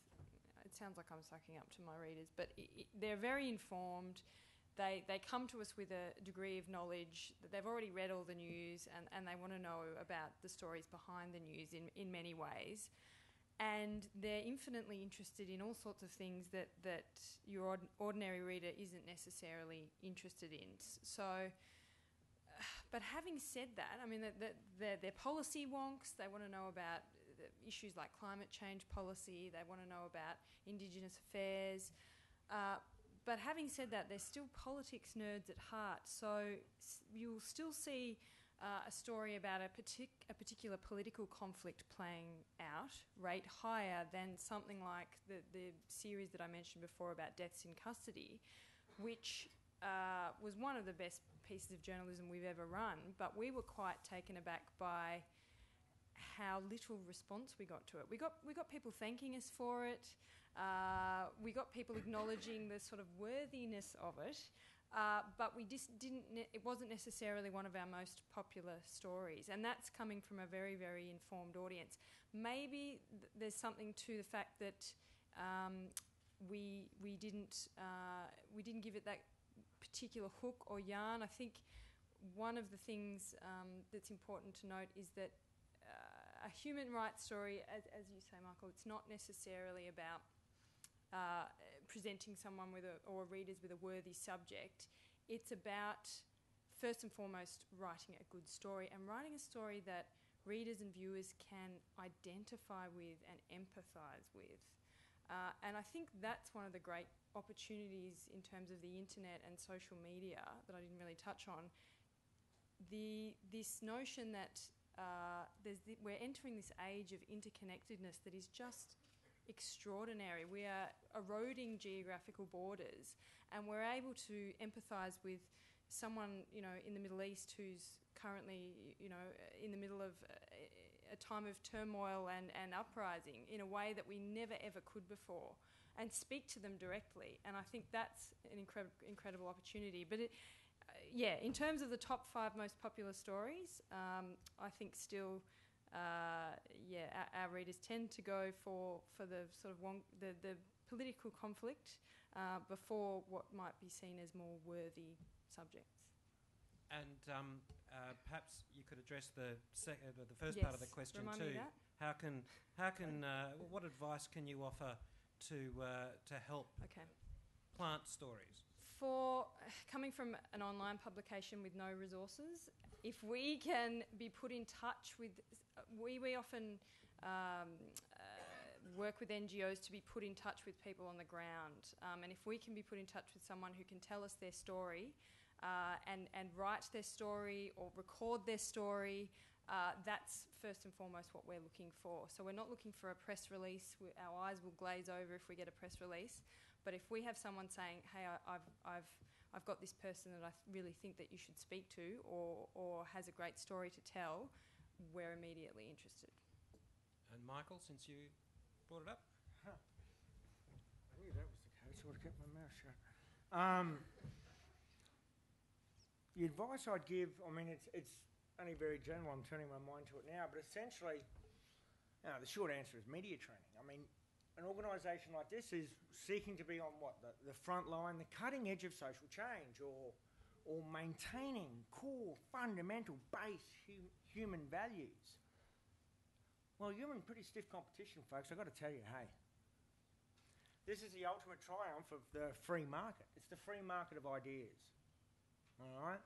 it sounds like I'm sucking up to my readers, but it, it, they're very informed. They they come to us with a degree of knowledge that they've already read all the news and, and they want to know about the stories behind the news in, in many ways. And they're infinitely interested in all sorts of things that, that your ordinary reader isn't necessarily interested in. So, but having said that, I mean, they're, they're, they're policy wonks. They want to know about issues like climate change policy. They want to know about Indigenous affairs. Uh, But having said that, they're still politics nerds at heart. So you'll still see uh, a story about a, partic- a particular political conflict playing out rate higher than something like the, the series that I mentioned before about deaths in custody, which uh, was one of the best pieces of journalism we've ever run. But we were quite taken aback by how little response we got to it. We got we got people thanking us for it. Uh, we got people acknowledging the sort of worthiness of it. Uh, but we just didn't. Ne- it wasn't necessarily one of our most popular stories, and that's coming from a very very informed audience. Maybe th- there's something to the fact that um, we we didn't uh, we didn't give it that particular hook or yarn. I think one of the things um, that's important to note is that. Uh, a human rights story, as, as you say, Michael, it's not necessarily about uh, presenting someone with a, or readers with a worthy subject. It's about, first and foremost, writing a good story and writing a story that readers and viewers can identify with and empathise with. Uh, and I think that's one of the great opportunities in terms of the internet and social media that I didn't really touch on. The this notion that Uh, there's the, we're entering this age of interconnectedness that is just extraordinary. We are eroding geographical borders, and we're able to empathise with someone, you know, in the Middle East who's currently, you know, in the middle of a, a time of turmoil and, and uprising in a way that we never ever could before, and speak to them directly. And I think that's an incre- incredible opportunity. But it. Uh, yeah, in terms of the top five most popular stories, um, I think still, uh, yeah, our, our readers tend to go for, for the sort of wonk, the, the political conflict uh, before what might be seen as more worthy subjects. And um, uh, perhaps you could address the sec- uh, the first yes. part of the question Remind too. Me that. How can how can uh, what advice can you offer to uh, to help okay. plant stories? For coming from an online publication with no resources, if we can be put in touch with, we we often um, uh, work with N G Os to be put in touch with people on the ground, um, and if we can be put in touch with someone who can tell us their story, uh, and and write their story or record their story. Uh, that's first and foremost what we're looking for. So we're not looking for a press release. We, our eyes will glaze over if we get a press release. But if we have someone saying, hey, I, I've, I've, I've got this person that I th- really think that you should speak to or, or has a great story to tell, we're immediately interested. And Michael, since you brought it up. Huh. I knew that was the case. I would have kept my mouth shut. Um, the advice I'd give, I mean, it's it's... only very general, I'm turning my mind to it now, but essentially, no, the short answer is media training. I mean, an organisation like this is seeking to be on what? The, the front line, the cutting edge of social change, or or maintaining core, fundamental, base hum, human values. Well, you're in pretty stiff competition, folks, I've got to tell you, hey. This is the ultimate triumph of the free market. It's the free market of ideas, all right?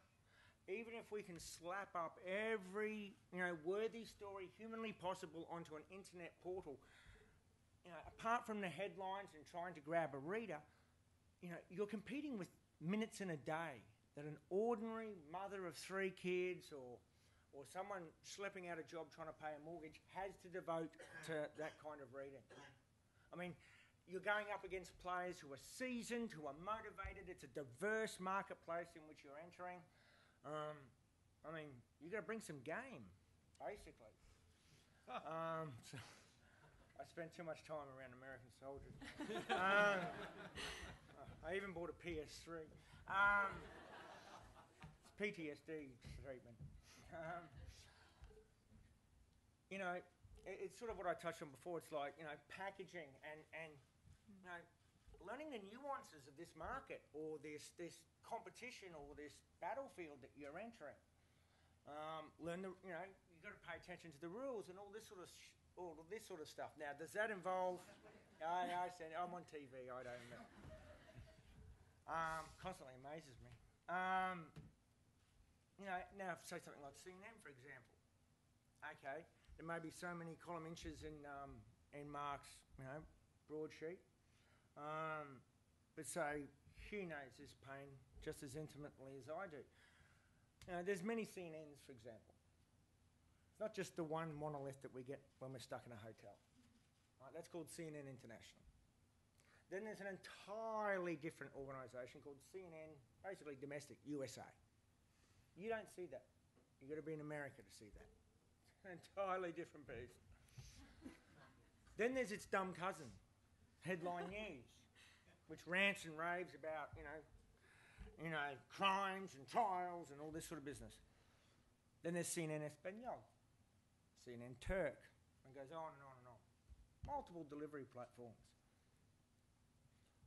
even if we can slap up every, you know, worthy story humanly possible onto an internet portal, you know, apart from the headlines and trying to grab a reader, you know, you're competing with minutes in a day that an ordinary mother of three kids or or someone schlepping out a job trying to pay a mortgage has to devote to that kind of reading. I mean, you're going up against players who are seasoned, who are motivated. It's a diverse marketplace in which you're entering. Um, I mean, you've got to bring some game, basically. um, so I spent too much time around American soldiers. um, I even bought a P S three. Um, it's P T S D treatment. Um, you know, it, it's sort of what I touched on before. It's like, you know, packaging and, and you know, learning the nuances of this market or this, this competition or this battlefield that you're entering. Um, learn the, you know, you've got to pay attention to the rules and all this sort of sh all of this sort of stuff. Now, does that involve? I, I said, I'm on T V. I don't know. Um, constantly amazes me. Um, you know, now say something like C N N, for example. Okay, there may be so many column inches in um, in Mark's, you know, broadsheet. Um, but so Hugh knows this pain just as intimately as I do. You know, there's many C N Ns, for example. It's not just the one monolith that we get when we're stuck in a hotel. Right, that's called C N N International. Then there's an entirely different organisation called C N N, basically domestic, U S A. You don't see that. You've got to be in America to see that. It's an entirely different beast. Then there's its dumb cousin, Headline News, which rants and raves about, you know, you know, crimes and trials and all this sort of business. Then there's C N N Espanol, C N N Turk, and goes on and on and on. Multiple delivery platforms.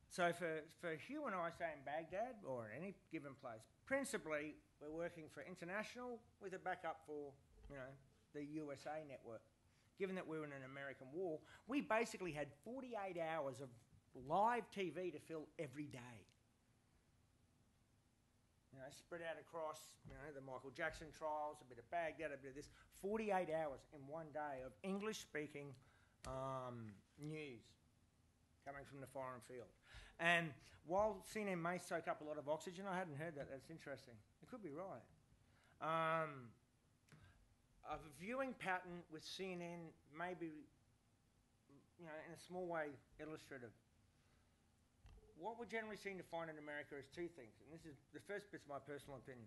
So for, for Hugh and I, say in Baghdad or in any given place, principally we're working for international with a backup for, you know, the U S A network. Given that we were in an American war, we basically had forty-eight hours of live T V to fill every day. You know, spread out across, you know, the Michael Jackson trials, a bit of Baghdad, a bit of this. forty-eight hours in one day of English-speaking um, news coming from the foreign field. And while C N N may soak up a lot of oxygen, I hadn't heard that. That's interesting. It could be right. Um, a viewing pattern with C N N may be, you know, in a small way illustrative. What we generally seem to find in America is two things, and this is the first bit's my personal opinion.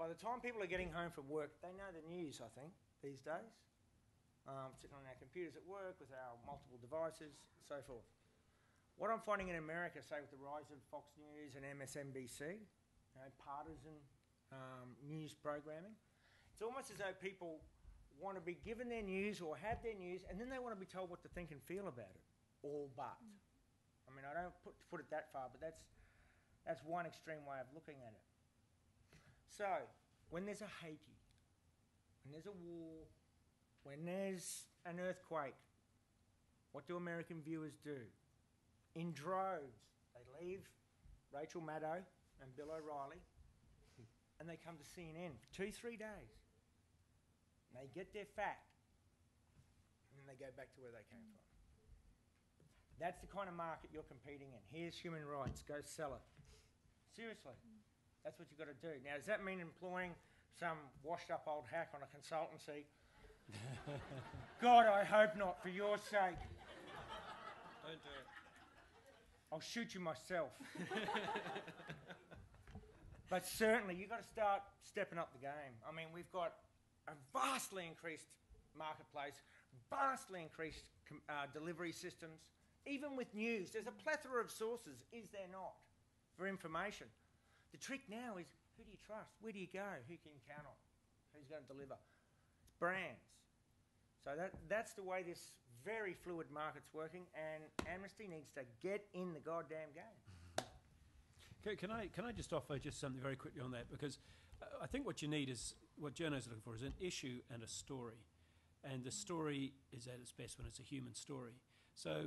By the time people are getting home from work, they know the news, I think, these days. Um, sitting on our computers at work with our multiple devices, and so forth. What I'm finding in America, say with the rise of Fox News and M S N B C, you know, partisan um, news programming, it's almost as though people want to be given their news or have their news, and then they want to be told what to think and feel about it, all but. Mm. I mean, I don't put, put it that far, but that's, that's one extreme way of looking at it. So, when there's a haki, when there's a war, when there's an earthquake, what do American viewers do? In droves, they leave Rachel Maddow and Bill O'Reilly, and they come to C N N for two, three days. And they get their fact, and then they go back to where they came from. That's the kind of market you're competing in. Here's human rights, go sell it. Seriously, that's what you've got to do. Now, does that mean employing some washed-up old hack on a consultancy? God, I hope not, for your sake. Don't do it. I'll shoot you myself. But certainly, you've got to start stepping up the game. I mean, we've got a vastly increased marketplace, vastly increased uh, delivery systems. Even with news, there's a plethora of sources, is there not, for information. The trick now is, who do you trust? Where do you go? Who can you count on? Who's going to deliver? It's brands. So that, that's the way this very fluid market's working, and Amnesty needs to get in the goddamn game. Can, can, I, can I just offer just something very quickly on that? Because I think what you need is, what journalists are looking for is an issue and a story. And the story is at its best when it's a human story. So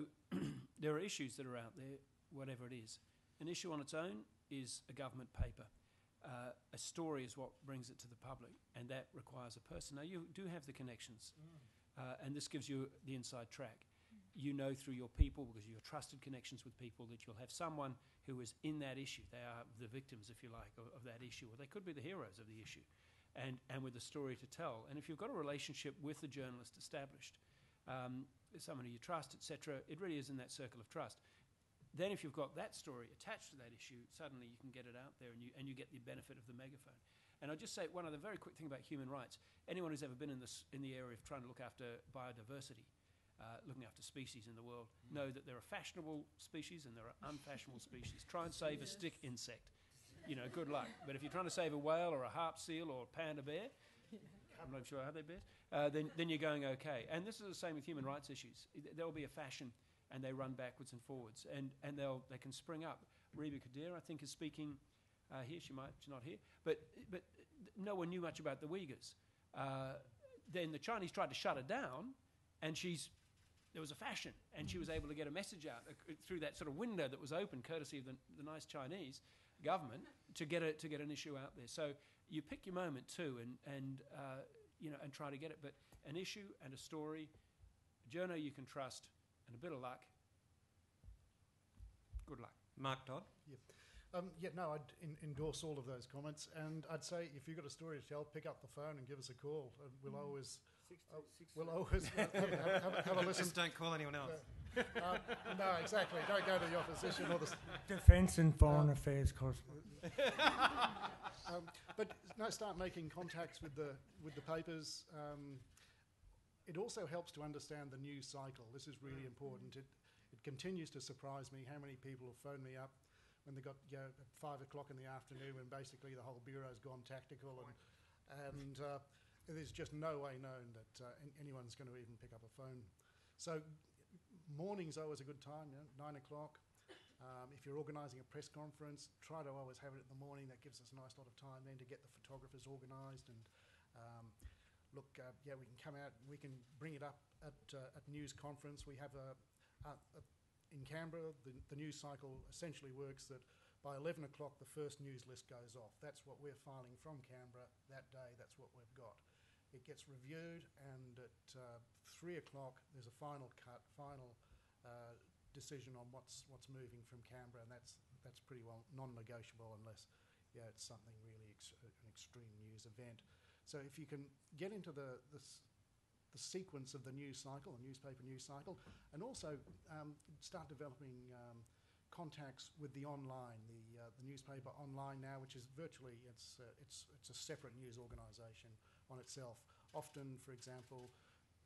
there are issues that are out there, whatever it is. An issue on its own is a government paper. uh, a story is what brings it to the public, and that requires a person. Now, you do have the connections, mm. uh, and this gives you the inside track. Mm. You know through your people, because you have trusted connections with people, that you'll have someone who is in that issue. They are the victims, if you like, of, of that issue, or they could be the heroes of the issue, and, and with a story to tell. And if you've got a relationship with the journalist established, um, someone who you trust, et cetera, it really is in that circle of trust. Then if you've got that story attached to that issue, suddenly you can get it out there, and you, and you get the benefit of the megaphone. And I'll just say one other very quick thing about human rights. Anyone who's ever been in, this, in the area of trying to look after biodiversity, uh, looking after species in the world, mm. know that there are fashionable species and there are unfashionable species. Try and save yes. a stick insect. You know, good luck. But if you're trying to save a whale or a harp seal or a panda bear, I'm not sure how they bears, uh, then, then you're going okay. And this is the same with human rights issues. There will be a fashion, and they run backwards and forwards, and, and they'll, they can spring up. Reba Kadir, I think, is speaking uh, here. She might, she's not here. But, but no one knew much about the Uyghurs. Uh, then the Chinese tried to shut her down, and she's, there was a fashion, and she was able to get a message out uh, through that sort of window that was open, courtesy of the, the nice Chinese government, to get, a, to get an issue out there. So you pick your moment, too, and, and, uh, you know, and try to get it. But an issue and a story, a journo you can trust, and a bit of luck. Good luck. Mark Dodd? Yeah, um, yeah no, I'd in, endorse all of those comments. And I'd say if you've got a story to tell, pick up the phone and give us a call. And we'll mm. always... Six to, uh, six we'll always uh, yeah, have, have, have a listen. Just don't call anyone else. Uh, um, no, exactly. Don't go to the opposition or the... Defence and Foreign um, Affairs correspondent. um, but no, start making contacts with the, with the papers. Um, It also helps to understand the news cycle. This is really important. It, it continues to surprise me how many people have phoned me up when they got, you know, at five o'clock in the afternoon when basically the whole bureau's gone tactical, and, and uh, there's just no way known that uh, anyone's going to even pick up a phone. So morning's always a good time, you know, nine o'clock. Um, if you're organising a press conference, try to always have it in the morning. That gives us a nice lot of time then to get the photographers organised and... Um, Look, uh, yeah, we can come out, we can bring it up at, uh, at news conference. We have a, a, a in Canberra, the, the news cycle essentially works that by eleven o'clock the first news list goes off. That's what we're filing from Canberra that day. That's what we've got. It gets reviewed, and at uh, three o'clock there's a final cut, final uh, decision on what's what's moving from Canberra, and that's that's pretty well non-negotiable unless, yeah, it's something really ex an extreme news event. So if you can get into the, the, the sequence of the news cycle, the newspaper news cycle, and also um, start developing um, contacts with the online, the, uh, the newspaper online now, which is virtually, it's, uh, it's, it's a separate news organisation on itself. Often, for example,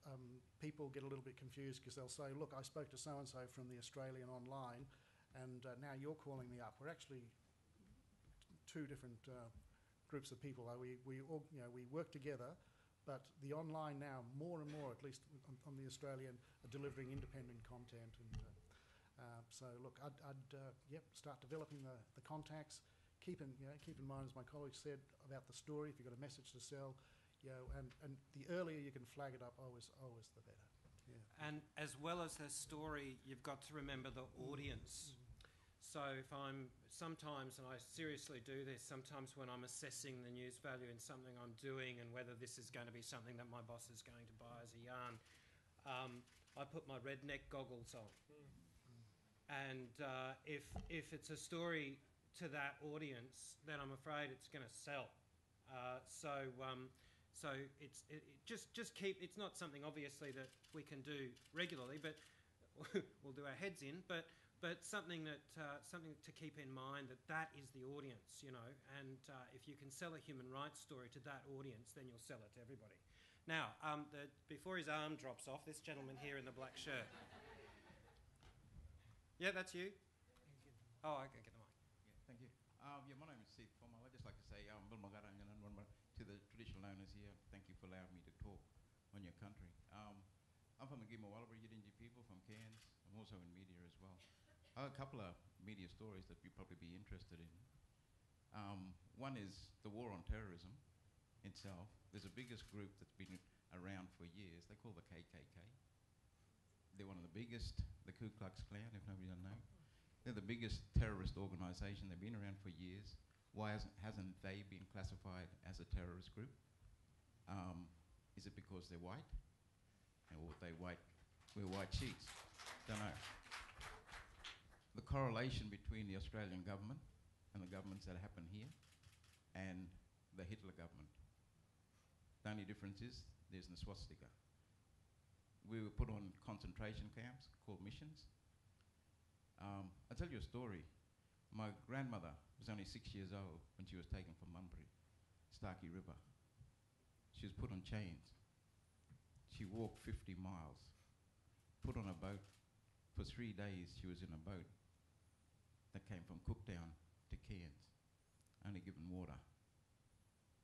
um, people get a little bit confused because they'll say, look, I spoke to so-and-so from the Australian online, and uh, now you're calling me up. We're actually two different... Uh, groups of people. We, we all, you know, we work together, but the online now, more and more, at least on, on the Australian, are delivering independent content. And uh, uh, so, look, I'd, I'd uh, yep, start developing the, the contacts. Keep in, you know, keep in mind, as my colleague said, about the story. If you've got a message to sell, you know, and, and the earlier you can flag it up, always, always the better. Yeah. And as well as the story, you've got to remember the audience. Mm. So if I'm sometimes, and I seriously do this, sometimes when I'm assessing the news value in something I'm doing and whether this is going to be something that my boss is going to buy as a yarn, um, I put my redneck goggles on. And uh, if, if it's a story to that audience, then I'm afraid it's going to sell. Uh, so um, so it's it, it just, just keep, it's not something obviously that we can do regularly, but we'll do our heads in, but... But something that uh, something to keep in mind, that that is the audience, you know, and uh, if you can sell a human rights story to that audience, then you'll sell it to everybody. Now, um, the, before his arm drops off, this gentleman here in the black shirt. Yeah, that's you? Oh, I can get the mic. Yeah, thank you. Um, yeah, my name is Seth Formal. I'd just like to say, um, to the traditional owners here, thank you for allowing me to talk on your country. Um, I'm from the Gima Wallaby Yidinji people from Cairns. I'm also in media as well. A couple of media stories that you'd probably be interested in. Um, one is the war on terrorism itself. There's a biggest group that's been around for years. They call the K K K. They're one of the biggest, the Ku Klux Klan, if nobody doesn't know. They're the biggest terrorist organisation. They've been around for years. why hasn't, hasn't they been classified as a terrorist group? Um, is it because they're white? Or they white, we're white sheets? Don't know. The correlation between the Australian government and the governments that happen here and the Hitler government. The only difference is there's no swastika. We were put on concentration camps called missions. Um, I'll tell you a story. My grandmother was only six years old when she was taken from Bunbury, Starkey River. She was put on chains. She walked fifty miles, put on a boat. For three days she was in a boat that came from Cooktown to Cairns, only given water.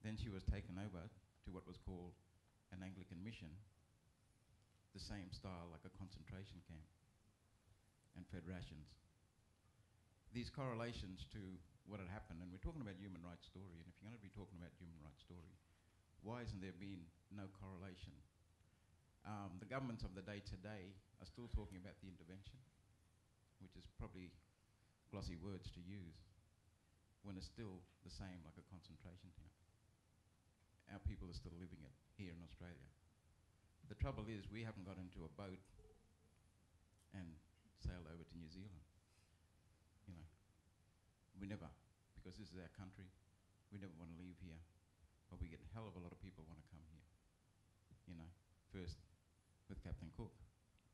Then she was taken over to what was called an Anglican mission, the same style like a concentration camp, and fed rations. These correlations to what had happened, and we're talking about human rights story, and if you're going to be talking about human rights story, why hasn't there been no correlation? Um, the governments of the day today are still talking about the intervention, which is probably glossy words to use, when it's still the same like a concentration camp. Our people are still living it here in Australia. The trouble is we haven't got into a boat and sailed over to New Zealand. You know, we never, because this is our country, we never want to leave here, but we get a hell of a lot of people want to come here. You know, first with Captain Cook.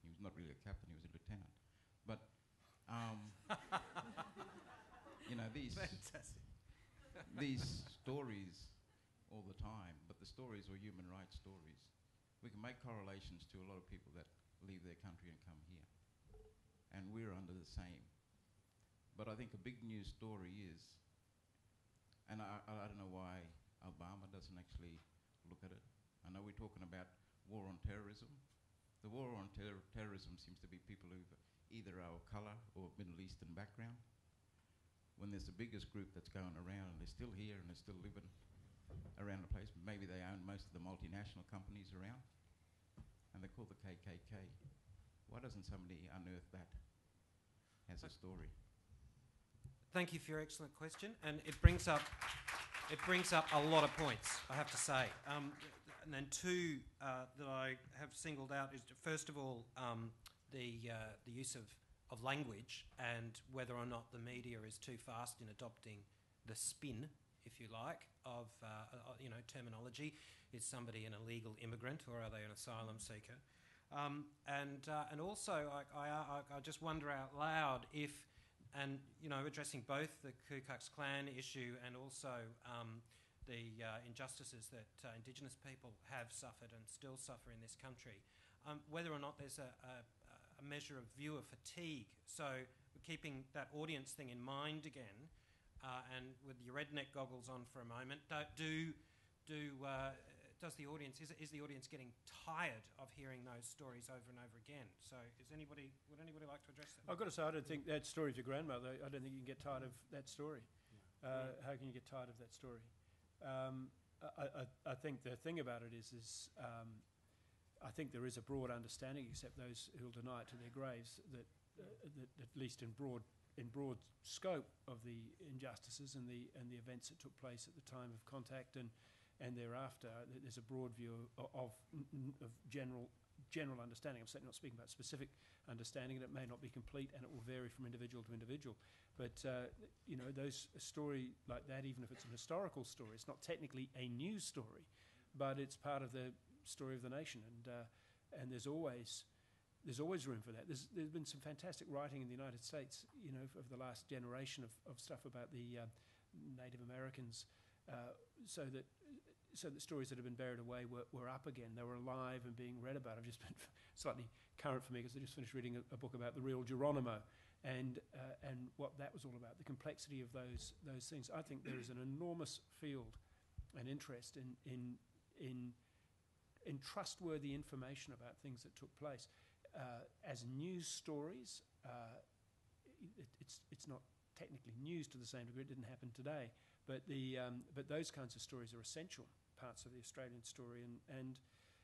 He was not really a captain, he was a lieutenant. But, um, you know, these, these stories all the time, but the stories were human rights stories. We can make correlations to a lot of people that leave their country and come here. And we're under the same. But I think a big news story is, and I, I don't know why Obama doesn't actually look at it. I know we're talking about war on terrorism. The war on ter terrorism seems to be people who either are of colour or Middle Eastern background. When there's the biggest group that's going around and they're still here and they're still living around the place, maybe they own most of the multinational companies around, and they're called the K K K. Why doesn't somebody unearth that as a story? Thank you for your excellent question, and it brings up it brings up a lot of points, I have to say. Um, and then two uh, that I have singled out is, first of all, um, the uh, the use of, of language and whether or not the media is too fast in adopting the spin, if you like, of uh, you know terminology. Is somebody an illegal immigrant or are they an asylum seeker? Um, and uh, and also, I, I I just wonder out loud if. And, you know, addressing both the Ku Klux Klan issue and also um, the uh, injustices that uh, Indigenous people have suffered and still suffer in this country, um, whether or not there's a, a, a measure of viewer fatigue. So keeping that audience thing in mind again, uh, and with your redneck goggles on for a moment, do, do uh, does the audience, is, is the audience getting tired of hearing those stories over and over again? So is anybody, would anybody like to address that? I've got to say, I don't think that story of your grandmother, I don't think you can get tired of that story. Yeah. Uh, yeah. How can you get tired of that story? Um, I, I, I think the thing about it is, is um, I think there is a broad understanding, except those who'll deny it to their graves, that, uh, that at least in broad, in broad scope of the injustices and the, and the events that took place at the time of contact and and thereafter, there's a broad view of, of, of general general understanding. I'm certainly not speaking about specific understanding, and it may not be complete, and it will vary from individual to individual. But uh, you know, those a story like that, even if it's an historical story, it's not technically a news story, but it's part of the story of the nation, and uh, and there's always there's always room for that. There's there's been some fantastic writing in the United States, you know, over the last generation of of stuff about the uh, Native Americans. Uh, so that so that stories that have been buried away were, were up again. They were alive and being read about. I've just been slightly current for me because I just finished reading a, a book about the real Geronimo and uh, and what that was all about, the complexity of those those things. I think there is an enormous field and interest in in in, in trustworthy information about things that took place. Uh, as news stories, uh, it, it's it's not technically news to the same degree. It didn't happen today. But the um, but those kinds of stories are essential parts of the Australian story, and and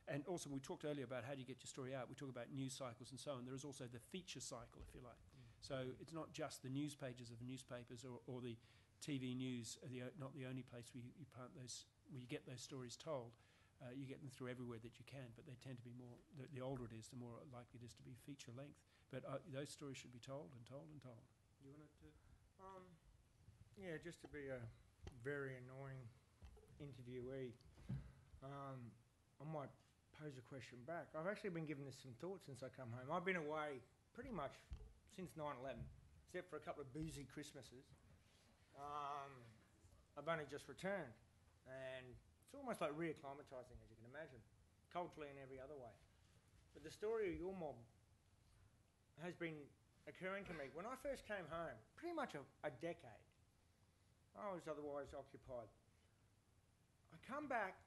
and also we talked earlier about how do you get your story out. We talk about news cycles and so on. There is also the feature cycle, if you like. Mm. So it's not just the news pages of newspapers or, or the T V news are the, not the only place where you, you plant those, where you get those stories told. Uh, you get them through everywhere that you can, but they tend to be more, the, the older it is, the more likely it is to be feature length. But uh, those stories should be told and told and told. You wanted to? Um, yeah, just to be a very annoying interviewee, um, I might pose a question back. I've actually been giving this some thought since I come home. I've been away pretty much since nine eleven, except for a couple of boozy Christmases. Um, I've only just returned, and it's almost like reacclimatising, as you can imagine, culturally and every other way. But the story of your mob has been occurring to me. When I first came home, pretty much a, a decade, I was otherwise occupied. I come back,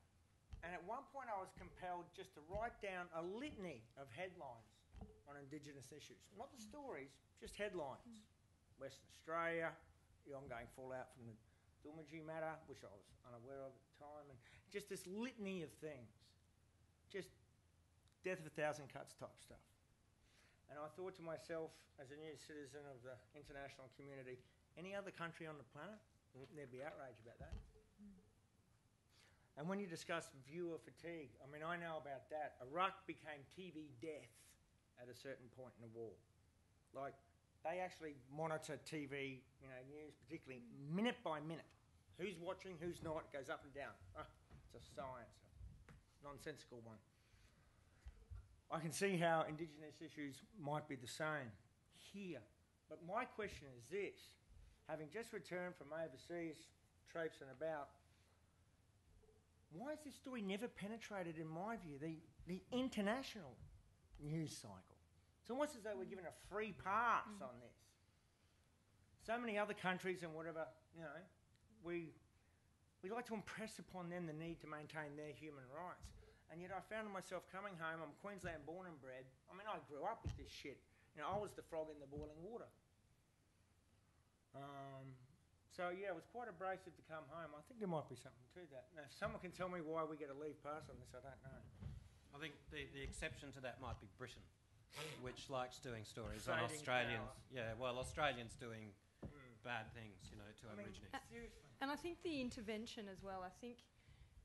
and at one point I was compelled just to write down a litany of headlines on Indigenous issues. Not the stories, just headlines. Western Australia, the ongoing fallout from the Dulmagee matter, which I was unaware of at the time, and just this litany of things, just death of a thousand cuts type stuff. And I thought to myself, as a new citizen of the international community, any other country on the planet, there'd be outrage about that. Mm. And when you discuss viewer fatigue, I mean, I know about that. Iraq became T V death at a certain point in the war. Like, they actually monitor T V, you know, news, particularly minute by minute. Who's watching, who's not, it goes up and down. Oh, it's a science, a nonsensical one. I can see how Indigenous issues might be the same here. But my question is this. Having just returned from overseas, traipsing about, why has this story never penetrated, in my view, the, the international news cycle? It's almost as though we're given a free pass mm. on this. So many other countries and whatever, you know, we, we like to impress upon them the need to maintain their human rights. And yet I found myself coming home, I'm Queensland born and bred. I mean, I grew up with this shit. You know, I was the frog in the boiling water. Um, so, yeah, it was quite abrasive to come home. I think there might be something to that. Now, if someone can tell me why we get a leave pass on this, I don't know. I think the, the exception to that might be Britain, which likes doing stories Trading on Australians. Power. Yeah, well, Australians doing mm. bad things, you know, to I Aborigines. Mean, seriously. And I think the intervention as well, I think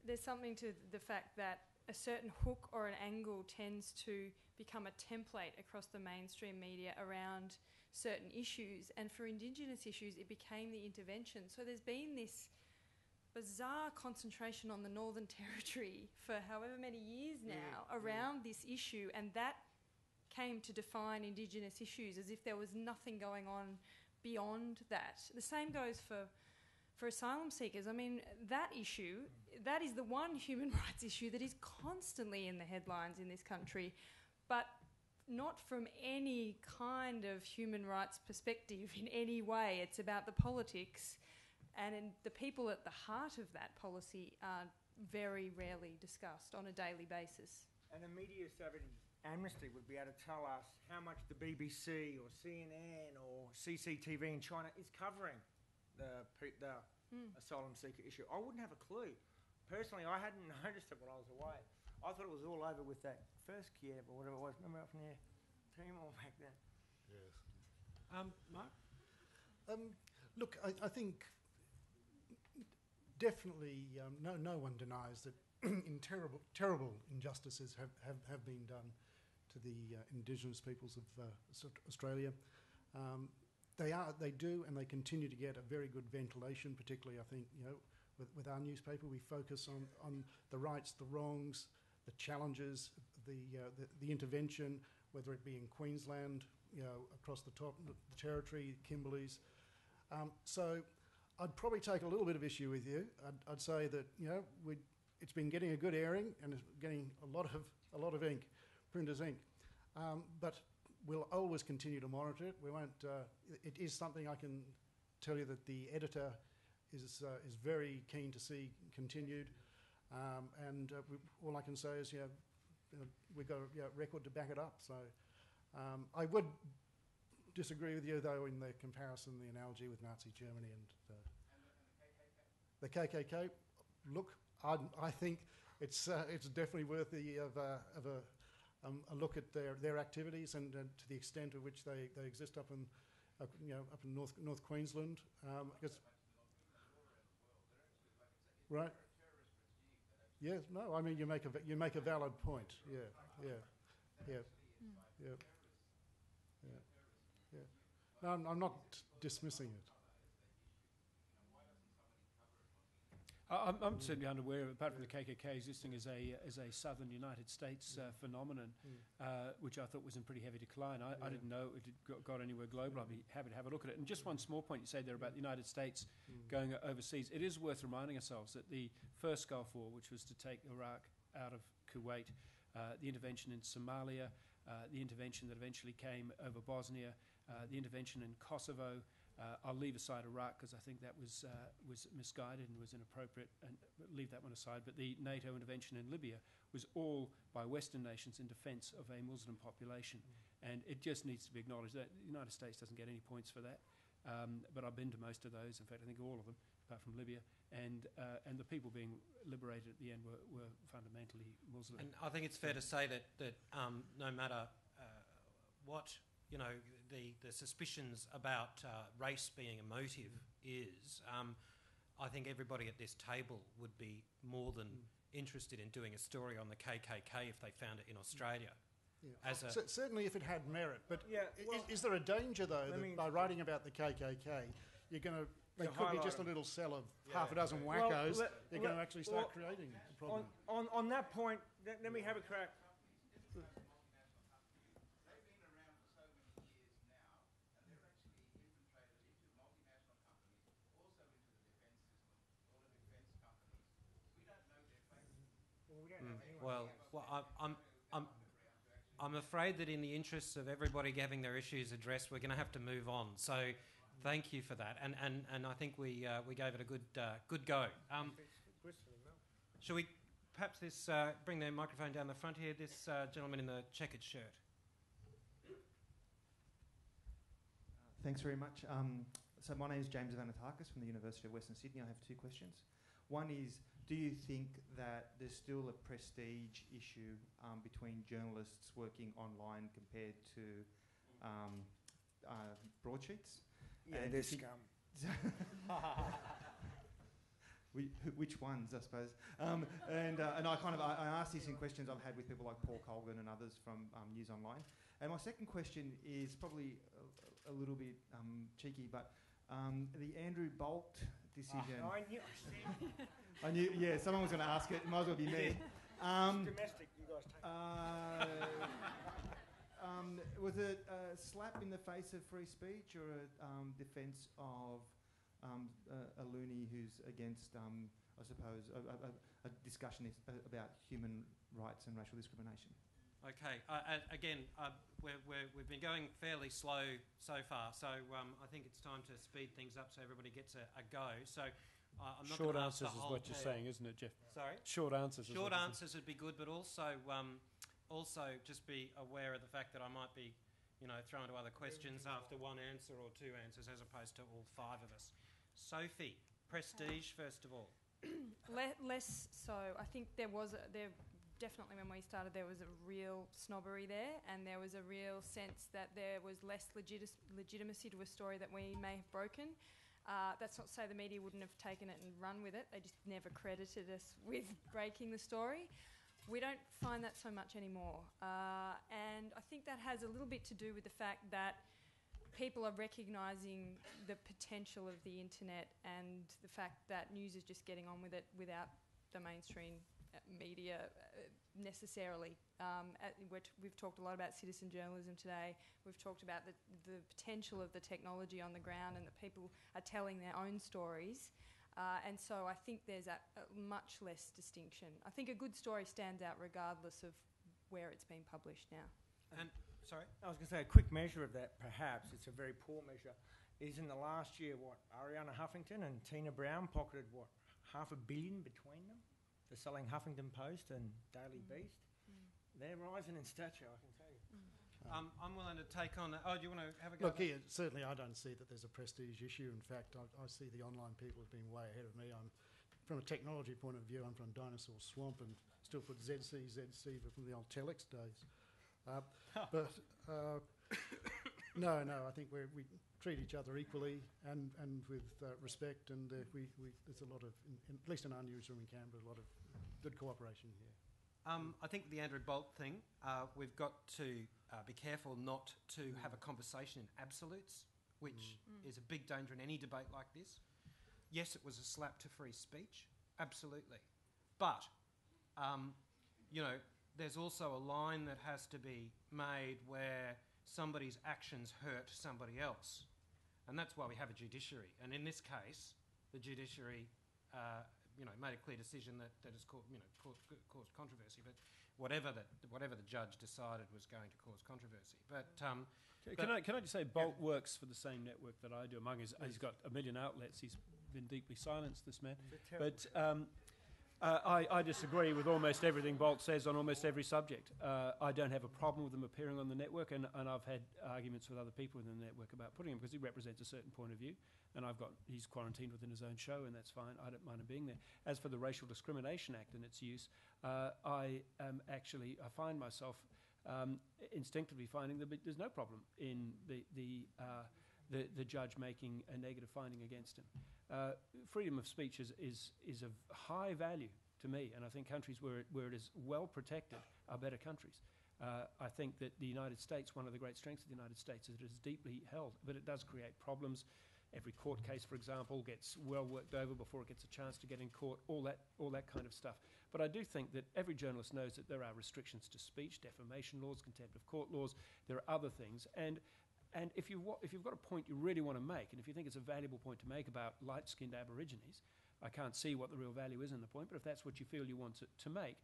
there's something to the fact that a certain hook or an angle tends to become a template across the mainstream media around certain issues. And for Indigenous issues, it became the intervention. So there's been this bizarre concentration on the Northern Territory for however many years now yeah, around yeah. this issue, and that came to define Indigenous issues as if there was nothing going on beyond that. The same goes for, for asylum seekers. I mean, that issue, that is the one human rights issue that is constantly in the headlines in this country, but not from any kind of human rights perspective in any way. It's about the politics, and the people at the heart of that policy are very rarely discussed on a daily basis. And the media savvy Amnesty would be able to tell us how much the B B C or C N N or C C T V in China is covering the, the mm. asylum seeker issue. I wouldn't have a clue. Personally, I hadn't noticed it when I was away. I thought it was all over with that first Kiev or whatever it was. Remember up near Timor back then? Yes. Um, Mark? Um, look, I, I think definitely um, no, no one denies that in terrible, terrible injustices have, have, have been done to the uh, Indigenous peoples of uh, Australia. Um, they are, they do, and they continue to get a very good ventilation. Particularly, I think, you know, with, with our newspaper, we focus on, on the rights, the wrongs, the challenges, the, uh, the the intervention, whether it be in Queensland, you know, across the top the territory, Kimberleys. Um, so, I'd probably take a little bit of issue with you. I'd, I'd say that, you know, we it's been getting a good airing and it's getting a lot of a lot of ink. Printer's ink, um, but we'll always continue to monitor it. We won't. Uh, it is something I can tell you that the editor is uh, is very keen to see continued. Um, and uh, we, all I can say is, yeah, you know, we've got a you know, record to back it up. So um, I would disagree with you though in the comparison, the analogy with Nazi Germany and, uh, and the K K K. The K K K. Look, I, I think it's uh, it's definitely worthy of a, of a Um, a look at their, their activities and uh, to the extent to which they, they exist up in, uh, you know, up in North North Queensland. Um, Right. Yes. No. I mean, you make a you make a valid point. Yeah. Yeah. Yeah. Yeah. Yeah. Yeah. No, I'm, I'm not dismissing it. I'm, I'm certainly unaware of, apart from the K K K existing as a as a southern United States uh, phenomenon, uh, which I thought was in pretty heavy decline. I, yeah. I didn't know it had got anywhere global. I'd be happy to have a look at it. And just one small point you say there about the United States mm. going overseas. It is worth reminding ourselves that the first Gulf War, which was to take Iraq out of Kuwait, uh, the intervention in Somalia, uh, the intervention that eventually came over Bosnia, uh, the intervention in Kosovo. Uh, I'll leave aside Iraq because I think that was uh, was misguided and was inappropriate, and leave that one aside. But the NATO intervention in Libya was all by Western nations in defence of a Muslim population, mm. and it just needs to be acknowledged that the United States doesn't get any points for that. Um, but I've been to most of those. In fact, I think all of them, apart from Libya, and uh, and the people being liberated at the end were, were fundamentally Muslim. And I think it's fair to say that that um, no matter uh, what. You know, the, the suspicions about uh, race being a motive is, um, I think everybody at this table would be more than mm. interested in doing a story on the K K K if they found it in Australia. Yeah. As a C certainly if it had merit. But yeah, well, is, is there a danger, though, that by writing about the K K K, you're going to... They could be just a little cell of yeah, half a dozen wackos. Well, let, they're going to actually start well, creating a problem. On, on, on that point, let, let me have a crack. Mm. Well, well, I'm, I'm, I'm afraid that in the interests of everybody having their issues addressed, we're going to have to move on. So, thank you for that, and and, and I think we uh, we gave it a good uh, good go. Um, shall we perhaps this uh, bring the microphone down the front here? This uh, gentleman in the checkered shirt. Uh, thanks very much. Um, so my name is James Vanatakis from the University of Western Sydney. I have two questions. One is, do you think that there's still a prestige issue um, between journalists working online compared to um, uh, broadsheets? Yeah, and they're scum. we, which ones, I suppose? Um, and, uh, and I kind of I, I ask these in questions I've had with people like Paul Colgan and others from um, News Online. And my second question is probably a, a little bit um, cheeky, but um, the Andrew Bolt... decision. Oh, I knew. I knew. Yeah, someone was going to ask it. Might as well be me. Um, domestic, you guys take. Uh, um, was it a slap in the face of free speech or a um, defence of um, a, a loony who's against, um, I suppose, a, a, a discussion about human rights and racial discrimination? Okay. Uh, again, uh, we're, we're, we've been going fairly slow so far, so um, I think it's time to speed things up so everybody gets a, a go. So uh, I'm not short answers is what you're saying, isn't it, Jeff? Sorry. Short answers. Short answers would be good, but also um, also just be aware of the fact that I might be, you know, thrown to other questions after one answer or two answers, as opposed to all five of us. Sophie, prestige first of all. Less so. I think there was a, there. Definitely when we started there was a real snobbery there, and there was a real sense that there was less legit legitimacy to a story that we may have broken. Uh, that's not to say the media wouldn't have taken it and run with it. They just never credited us with breaking the story. We don't find that so much anymore. Uh, and I think that has a little bit to do with the fact that people are recognising the potential of the internet and the fact that news is just getting on with it without the mainstream media necessarily. Um, at, we've talked a lot about citizen journalism today. We've talked about the, the potential of the technology on the ground and that people are telling their own stories. Uh, and so I think there's a, a much less distinction. I think a good story stands out regardless of where it's been published now. And sorry? I was going to say a quick measure of that, perhaps, it's a very poor measure, is in the last year what, Arianna Huffington and Tina Brown pocketed what, half a billion between them? For selling Huffington Post and Daily mm. Beast. Mm. They're rising in stature, I can tell you. Mm. Um, I'm willing to take on... Oh, do you want to have a go? Look, here, certainly I don't see that there's a prestige issue. In fact, I, I see the online people have been way ahead of me. I'm, from a technology point of view, I'm from Dinosaur Swamp and still put Z C, Z C from the old telex days. Uh, but... Uh, No, no, I think we're, we treat each other equally and, and with uh, respect, and uh, we, we, there's a lot of, in, in, at least in our newsroom in Canberra, a lot of good cooperation here. Um, I think the Andrew Bolt thing, uh, we've got to uh, be careful not to mm. have a conversation in absolutes, which mm. is a big danger in any debate like this. Yes, it was a slap to free speech, absolutely. But, um, you know, there's also a line that has to be made where somebody's actions hurt somebody else. And that's why we have a judiciary. And in this case, the judiciary uh, you know, made a clear decision that, that has caused, you know, caused, caused controversy. But whatever the, whatever the judge decided was going to cause controversy. But, um, can, but can, I, can I just say Bolt yeah. works for the same network that I do. Among his, he's got a million outlets. He's been deeply silenced, this man. But um, uh, I, I disagree with almost everything Bolt says on almost every subject. Uh, I don't have a problem with him appearing on the network, and, and I've had arguments with other people in the network about putting him because he represents a certain point of view. And I've got, he's quarantined within his own show, and that's fine. I don't mind him being there. As for the Racial Discrimination Act and its use, uh, I am actually, I find myself um, instinctively finding that there's no problem in the, the, uh, the, the judge making a negative finding against him. Uh, freedom of speech is, is, is of high value to me, and I think countries where it, where it is well protected are better countries. Uh, I think that the United States, one of the great strengths of the United States is it is deeply held, but it does create problems. Every court case, for example, gets well worked over before it gets a chance to get in court, all that, all that kind of stuff. But I do think that every journalist knows that there are restrictions to speech, defamation laws, contempt of court laws, there are other things. And, and if, you, if you've got a point you really want to make, and if you think it's a valuable point to make about light-skinned Aborigines, I can't see what the real value is in the point, but if that's what you feel you want to, to make,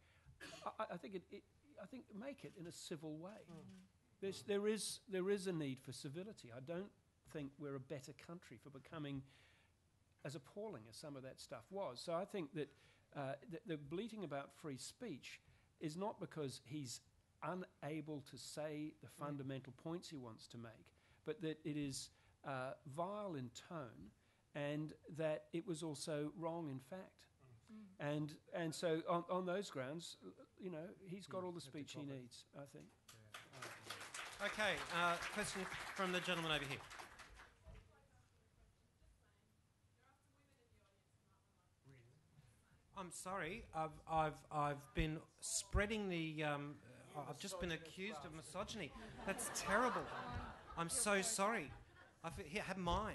I, I, think it, it, I think make it in a civil way. Mm. There is, there is a need for civility. I don't think we're a better country for becoming as appalling as some of that stuff was. So I think that uh, the, the bleating about free speech is not because he's unable to say the fundamental points he wants to make, but that it is uh, vile in tone and that it was also wrong in fact. Mm. And and so on, on those grounds, you know, he's got all the speech he needs, I think. Yeah. Okay, uh, question from the gentleman over here. I'm sorry, I've, I've, I've been spreading the, um, I've just been accused of misogyny. That's terrible. I'm so sorry. I've, here, have mine.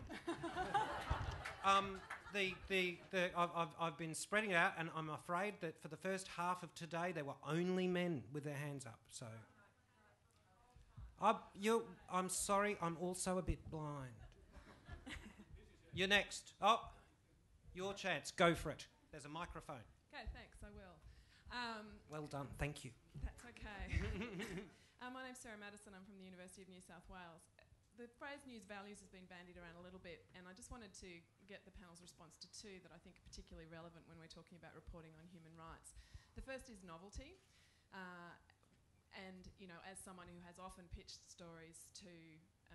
um, the, the, the, I've, I've been spreading it out, and I'm afraid that for the first half of today, there were only men with their hands up, so. I, you, I'm sorry, I'm also a bit blind. You're next. Oh, your chance, go for it. There's a microphone. Okay, thanks, I will. Um, well done, thank you. That's okay. um, my name's Sarah Madison, I'm from the University of New South Wales. The phrase news values has been bandied around a little bit, and I just wanted to get the panel's response to two that I think are particularly relevant when we're talking about reporting on human rights. The first is novelty. Uh, and, you know, as someone who has often pitched stories to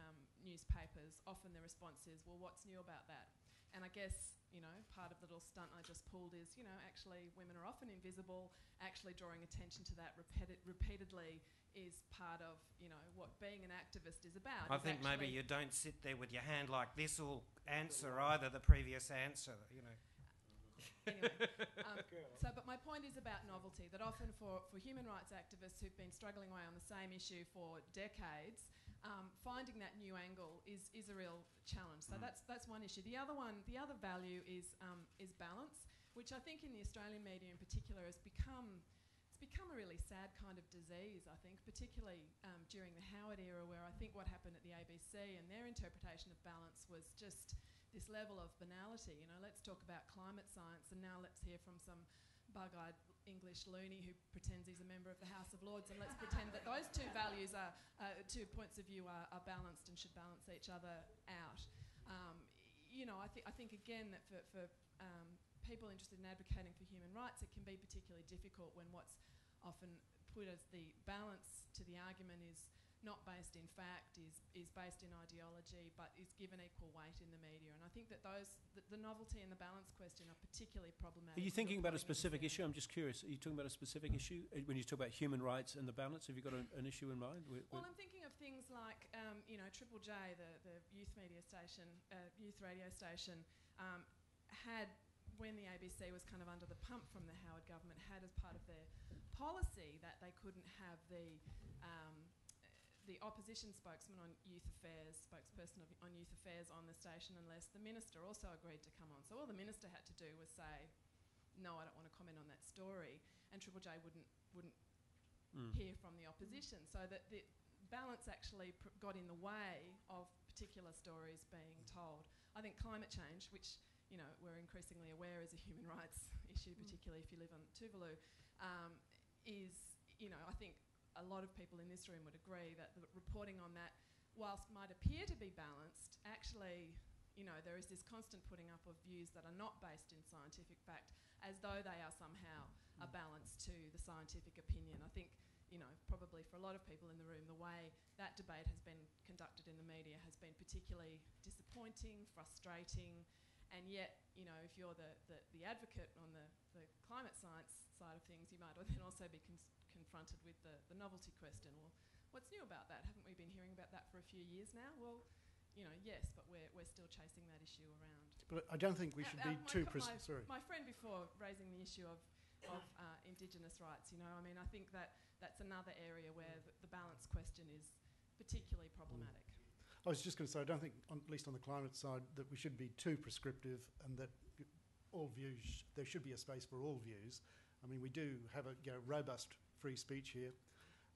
um, newspapers, often the response is, well, what's new about that? And I guess, you know, part of the little stunt I just pulled is, you know, actually women are often invisible. Actually drawing attention to that repeated, repeatedly is part of, you know, what being an activist is about. I is think maybe you don't sit there with your hand like this or answer either the previous answer, you know. Anyway, um, so, but my point is about novelty, that often for, for human rights activists who've been struggling away on the same issue for decades, um, finding that new angle is, is a real challenge. So mm. that's that's one issue. The other one, the other value is um, is balance, which I think in the Australian media in particular has become, it's become a really sad kind of disease, I think, particularly um, during the Howard era, where I think what happened at the A B C and their interpretation of balance was just this level of banality. You know, let's talk about climate science, and now let's hear from some bug-eyed English loony who pretends he's a member of the House of Lords, and let's pretend that those two values are, uh, two points of view are, are balanced and should balance each other out. Um, you know, I, th I think again that for, for um, people interested in advocating for human rights, it can be particularly difficult when what's often put as the balance to the argument is not based in fact, is is based in ideology, but is given equal weight in the media. And I think that those the, the novelty and the balance question are particularly problematic. Are you thinking about a specific issue? I'm just curious. Are you talking about a specific issue when you talk about human rights and the balance? Have you got a, an issue in mind? We're, well, we're I'm thinking of things like um, you know, Triple J, the the youth media station, uh, youth radio station, um, had. When the A B C was kind of under the pump from the Howard government, had as part of their policy that they couldn't have the um, the opposition spokesman on youth affairs, spokesperson of, on youth affairs on the station unless the minister also agreed to come on. So all the minister had to do was say, no, I don't want to comment on that story, and Triple J wouldn't, wouldn't mm. hear from the opposition. So that the balance actually pr- got in the way of particular stories being told. I think climate change, which... you know, we're increasingly aware is a human rights issue, particularly mm. if you live on Tuvalu, um, is, you know, I think a lot of people in this room would agree that the reporting on that, whilst might appear to be balanced, actually, you know, there is this constant putting up of views that are not based in scientific fact, as though they are somehow mm. a balance to the scientific opinion. I think, you know, probably for a lot of people in the room, the way that debate has been conducted in the media has been particularly disappointing, frustrating. And yet, you know, if you're the, the, the advocate on the, the climate science side of things, you might then also be cons- confronted with the, the novelty question. Well, what's new about that? Haven't we been hearing about that for a few years now? Well, you know, yes, but we're we're still chasing that issue around. But I don't think we should uh, be uh, too co- precise. Sorry. My friend before raising the issue of, of uh, Indigenous rights, you know, I mean, I think that that's another area where the, the balance question is particularly problematic. Mm. I was just going to say, I don't think, on, at least on the climate side, that we should be too prescriptive, and that all views, sh- there should be a space for all views. I mean, we do have a you know, robust free speech here,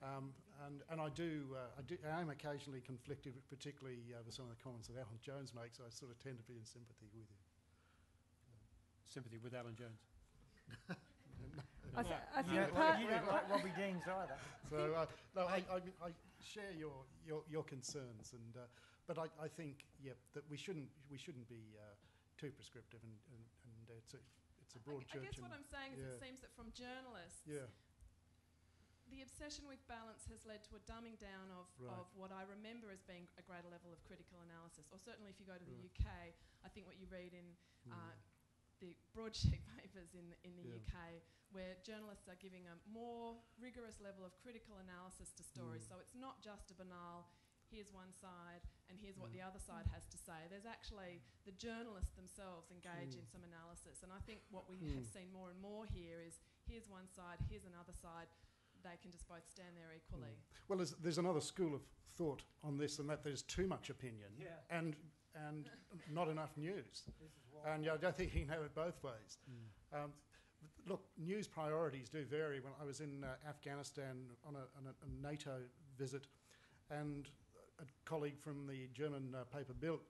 um, and and I do, uh, I do, I am occasionally conflicted, particularly uh, with some of the comments that Alan Jones makes. I sort of tend to be in sympathy with him. Sympathy with Alan Jones. no, no, I th- I no, think well, you don't like Robbie Deans either. So uh, no, I, I, I share your, your, your concerns, and uh, but I, I think yeah that we shouldn't we shouldn't be uh, too prescriptive, and, and, and it's a it's a broad I, church. I guess what I'm saying is yeah. it seems that from journalists, yeah. the obsession with balance has led to a dumbing down of, right. of what I remember as being a greater level of critical analysis. Or certainly, if you go to the right. U K, I think what you read in. Mm. Uh, the broadsheet papers in the, in the yeah. U K, where journalists are giving a more rigorous level of critical analysis to stories. Mm. So it's not just a banal, here's one side and here's mm. what the other side has to say. There's actually the journalists themselves engage mm. in some analysis. And I think what we mm. have seen more and more here is here's one side, here's another side. They can just both stand there equally. Mm. Well, there's, there's another school of thought on this, and that there's too much opinion. Yeah. And... and not enough news. And yeah, I don't think you can have it both ways. Mm. Um, look, news priorities do vary. When I was in uh, Afghanistan on a, on a NATO visit, and a colleague from the German uh, paper Bild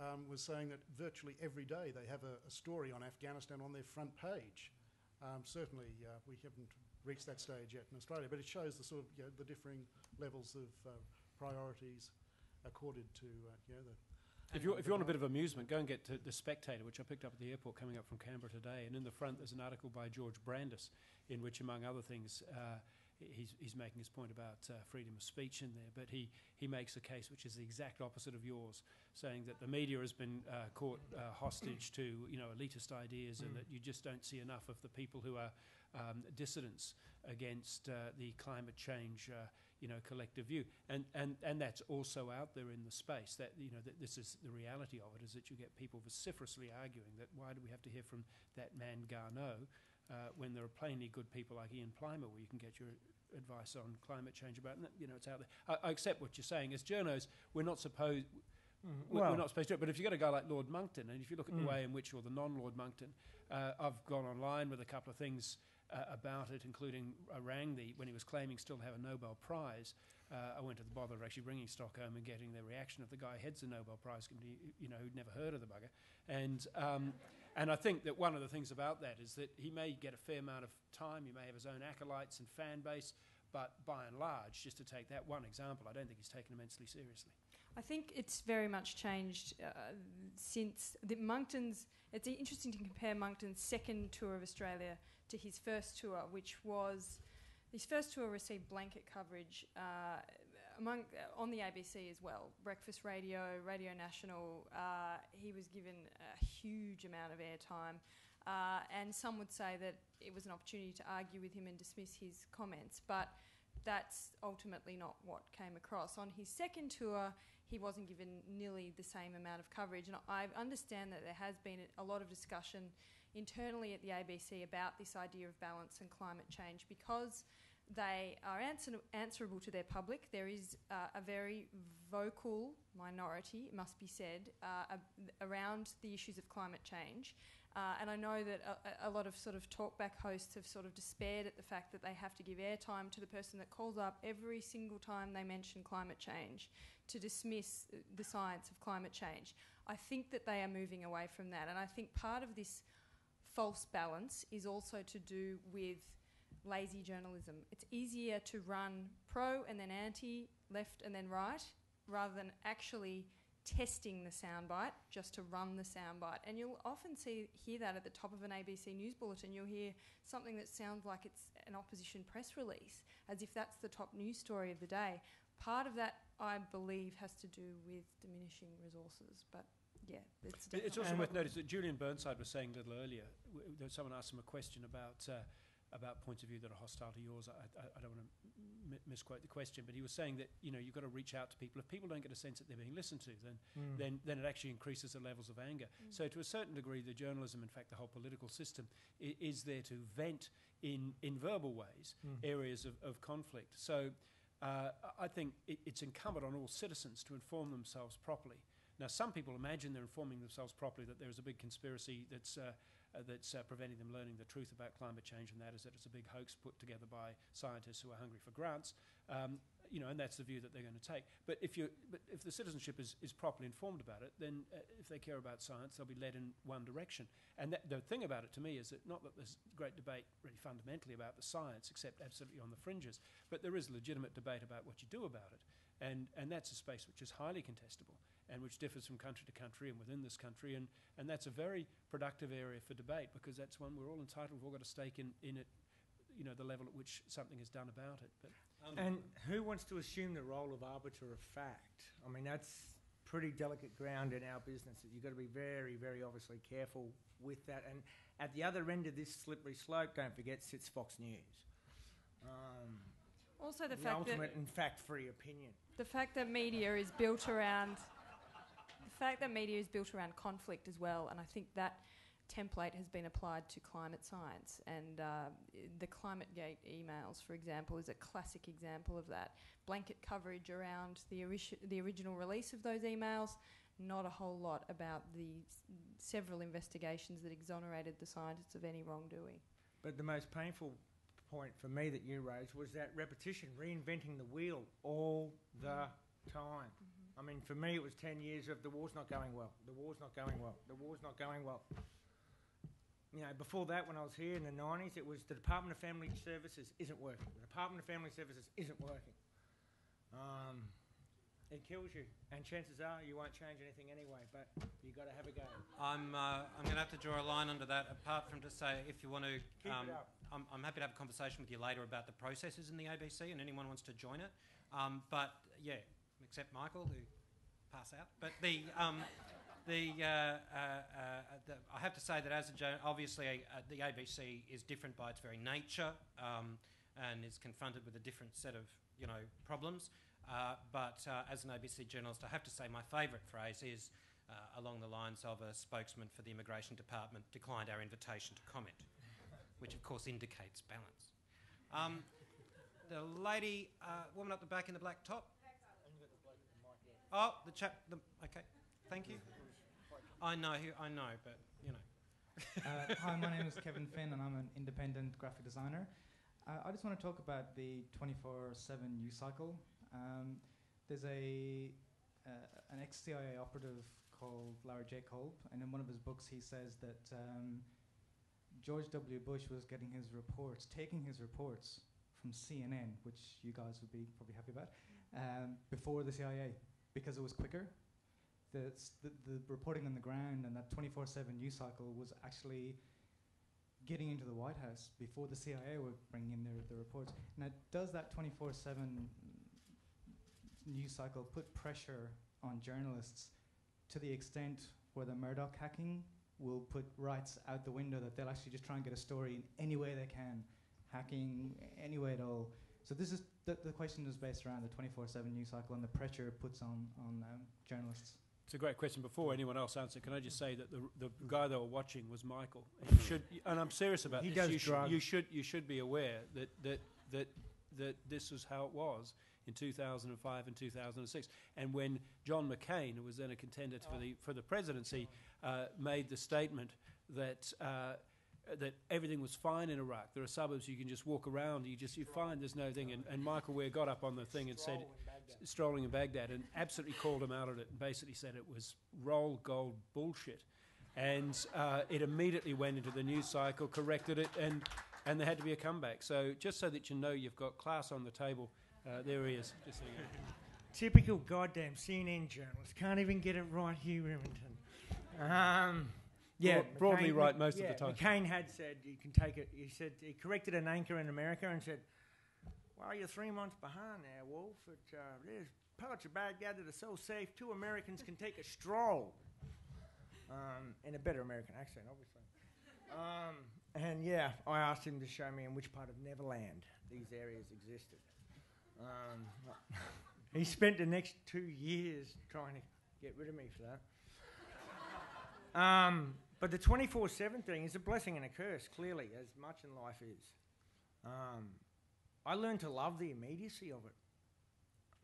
um, was saying that virtually every day they have a, a story on Afghanistan on their front page. Um, certainly uh, we haven't reached that stage yet in Australia, but it shows the sort of you know, the differing levels of uh, priorities accorded to uh, you know, the If you if you want a bit of amusement, go and get to The Spectator, which I picked up at the airport coming up from Canberra today. And in the front, there's an article by George Brandis, in which, among other things, uh, he's he's making his point about uh, freedom of speech in there. But he, he makes a case which is the exact opposite of yours, saying that the media has been uh, caught uh, hostage to you know elitist ideas, and that you just don't see enough of the people who are um, dissidents against uh, the climate change Uh, you know, collective view. And, and and that's also out there in the space. That, you know, that this is the reality of it, is that you get people vociferously arguing that why do we have to hear from that man Garneau uh, when there are plainly good people like Ian Plimer where you can get your advice on climate change about, and you know, it's out there. I, I accept what you're saying. As journos, we're not supposed... Mm-hmm. Well, we're not supposed to do it, but if you've got a guy like Lord Monckton, and if you look at mm. the way in which, or the non-Lord Monckton, uh, I've gone online with a couple of things uh, about it, including Rang, the, when he was claiming still to have a Nobel Prize, uh, I went to the bother of actually bringing Stockholm and getting the reaction of the guy who heads the Nobel Prize committee, you know, who'd never heard of the bugger. And, um, and I think that one of the things about that is that he may get a fair amount of time, he may have his own acolytes and fan base, but by and large, just to take that one example, I don't think he's taken immensely seriously. I think it's very much changed uh, since the Monckton's... It's interesting to compare Monckton's second tour of Australia to his first tour, which was... His first tour received blanket coverage uh, among uh, on the A B C as well, breakfast radio, Radio National. Uh, he was given a huge amount of airtime, uh, and some would say that it was an opportunity to argue with him and dismiss his comments, but that's ultimately not what came across. On his second tour, he wasn't given nearly the same amount of coverage, and I understand that there has been a lot of discussion internally at the A B C about this idea of balance and climate change, because they are answer answerable to their public. There is uh, a very vocal minority, it must be said, uh, around the issues of climate change. Uh, and I know that a, a lot of sort of talkback hosts have sort of despaired at the fact that they have to give airtime to the person that calls up every single time they mention climate change to dismiss the science of climate change. I think that they are moving away from that. And I think part of this false balance is also to do with lazy journalism. It's easier to run pro and then anti, left and then right, rather than actually testing the soundbite just to run the soundbite. And you'll often see hear that at the top of an A B C News bulletin. You'll hear something that sounds like it's an opposition press release, as if that's the top news story of the day. Part of that, I believe, has to do with diminishing resources, but yeah, it's, it's also worth noting that Julian Burnside was saying a little earlier, someone asked him a question about uh, about points of view that are hostile to yours. I, I, I don't want to m misquote the question, but he was saying that, you know, you've got to reach out to people. If people don't get a sense that they're being listened to, then mm. then, then it actually increases the levels of anger. Mm. So to a certain degree, the journalism, in fact, the whole political system, i is there to vent in, in verbal ways mm. areas of, of conflict. So uh, I think it, it's incumbent on all citizens to inform themselves properly. Now, some people imagine they're informing themselves properly, that there is a big conspiracy that's uh, uh, that's uh, preventing them learning the truth about climate change, and that is that it's a big hoax put together by scientists who are hungry for grants, um, you know, and that's the view that they're going to take. But if you, but if the citizenship is, is properly informed about it, then uh, if they care about science, they'll be led in one direction. And that, the thing about it to me is that not that there's great debate really fundamentally about the science, except absolutely on the fringes, but there is legitimate debate about what you do about it. And, and that's a space which is highly contestable and which differs from country to country and within this country. And, and that's a very productive area for debate, because that's one we're all entitled, we've all got a stake in, in it, you know, the level at which something is done about it. But um, and who wants to assume the role of arbiter of fact? I mean, that's pretty delicate ground in our business. You've got to be very, very obviously careful with that. And at the other end of this slippery slope, don't forget, sits Fox News. Um, also the, the fact ultimate that... and fact-free opinion. The fact that media is built around, the fact that media is built around conflict as well, and I think that template has been applied to climate science. And uh, the ClimateGate emails, for example, is a classic example of that. Blanket coverage around the, ori the original release of those emails, not a whole lot about the several investigations that exonerated the scientists of any wrongdoing. But the most painful point for me that you raised was that repetition, reinventing the wheel all the time. Mm-hmm. I mean, for me, it was ten years of the war's not going well, the war's not going well, the war's not going well. You know, before that, when I was here in the nineties, it was the Department of Family Services isn't working, the Department of Family Services isn't working. Um, it kills you, and chances are you won't change anything anyway, but you've got to have a go. I'm, uh, I'm going to have to draw a line under that, apart from to say, if you want to... Keep um, it up. I'm, I'm happy to have a conversation with you later about the processes in the A B C and anyone wants to join it. Um, but, yeah, except Michael, who pass out. But the... Um, The, uh, uh, uh, the, I have to say that as a obviously uh, the A B C is different by its very nature, um, and is confronted with a different set of, you know, problems. Uh, but uh, as an A B C journalist, I have to say my favourite phrase is uh, along the lines of a spokesman for the Immigration Department declined our invitation to comment, which of course indicates balance. Um, the lady, uh, woman up the back in the black top. Oh, the chap. The, okay. Thank you. I know, who, I know, but, you know. uh, hi, my name is Kevin Finn, and I'm an independent graphic designer. Uh, I just want to talk about the twenty-four seven news cycle. Um, there's a uh, an ex-C I A operative called Larry J. Kolb, and in one of his books he says that um, George W. Bush was getting his reports, taking his reports from C N N, which you guys would be probably happy about, um, before the C I A, because it was quicker. The, the reporting on the ground and that twenty-four seven news cycle was actually getting into the White House before the C I A were bringing in their, their reports. Now, does that twenty-four seven news cycle put pressure on journalists to the extent where the Murdoch hacking will put rights out the window, that they'll actually just try and get a story in any way they can, hacking any way at all. So this is th the question is based around the twenty-four seven news cycle and the pressure it puts on on um, journalists. It's a great question. Before anyone else answers, can I just say that the the guy they were watching was Michael. You should, and I'm serious about he this. Does you, drug. Sh you should you should be aware that that that that this is how it was in two thousand five and two thousand six. And when John McCain, who was then a contender oh. for the for the presidency, uh, made the statement that. Uh, that everything was fine in Iraq. There are suburbs you can just walk around, you just you find there's no thing. And, and Michael Ware got up on the thing and said, strolling in Baghdad, and absolutely called him out at it and basically said it was roll gold bullshit. And uh, it immediately went into the news cycle, corrected it, and, and there had to be a comeback. So just so that you know you've got class on the table, uh, there he is. Just so you know. Typical goddamn C N N journalist. Can't even get it right, Hugh Riminton. Um... Yeah, Broad, broadly McCain, right most yeah, of the time. McCain had said, you can take it, he said, he corrected an anchor in America and said, well, you're three months behind there, Wolf. It, uh, there's parts of Baghdad that are so safe, two Americans can take a stroll. Um, in a better American accent, obviously. Um, and yeah, I asked him to show me in which part of Neverland these areas existed. Um, he spent the next two years trying to get rid of me for that. Um, But the twenty-four seven thing is a blessing and a curse, clearly, as much in life is. Um, I learned to love the immediacy of it.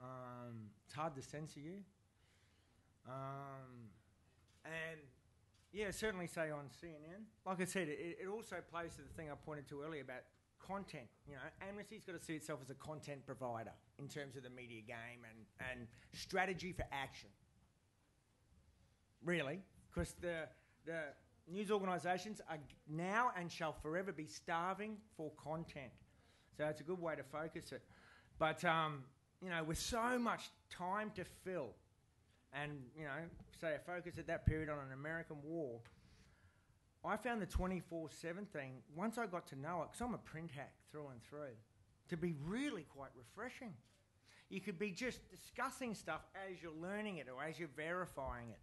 Um, it's hard to censor you. Um, and, yeah, certainly say on C N N. Like I said, it, it also plays to the thing I pointed to earlier about content. You know, Amnesty's got to see itself as a content provider in terms of the media game and, and strategy for action. Really. Because the... The news organisations are now and shall forever be starving for content. So it's a good way to focus it. But, um, you know, with so much time to fill and, you know, say a focus at that period on an American war, I found the twenty-four seven thing, once I got to know it, because I'm a print hack through and through, to be really quite refreshing. You could be just discussing stuff as you're learning it or as you're verifying it.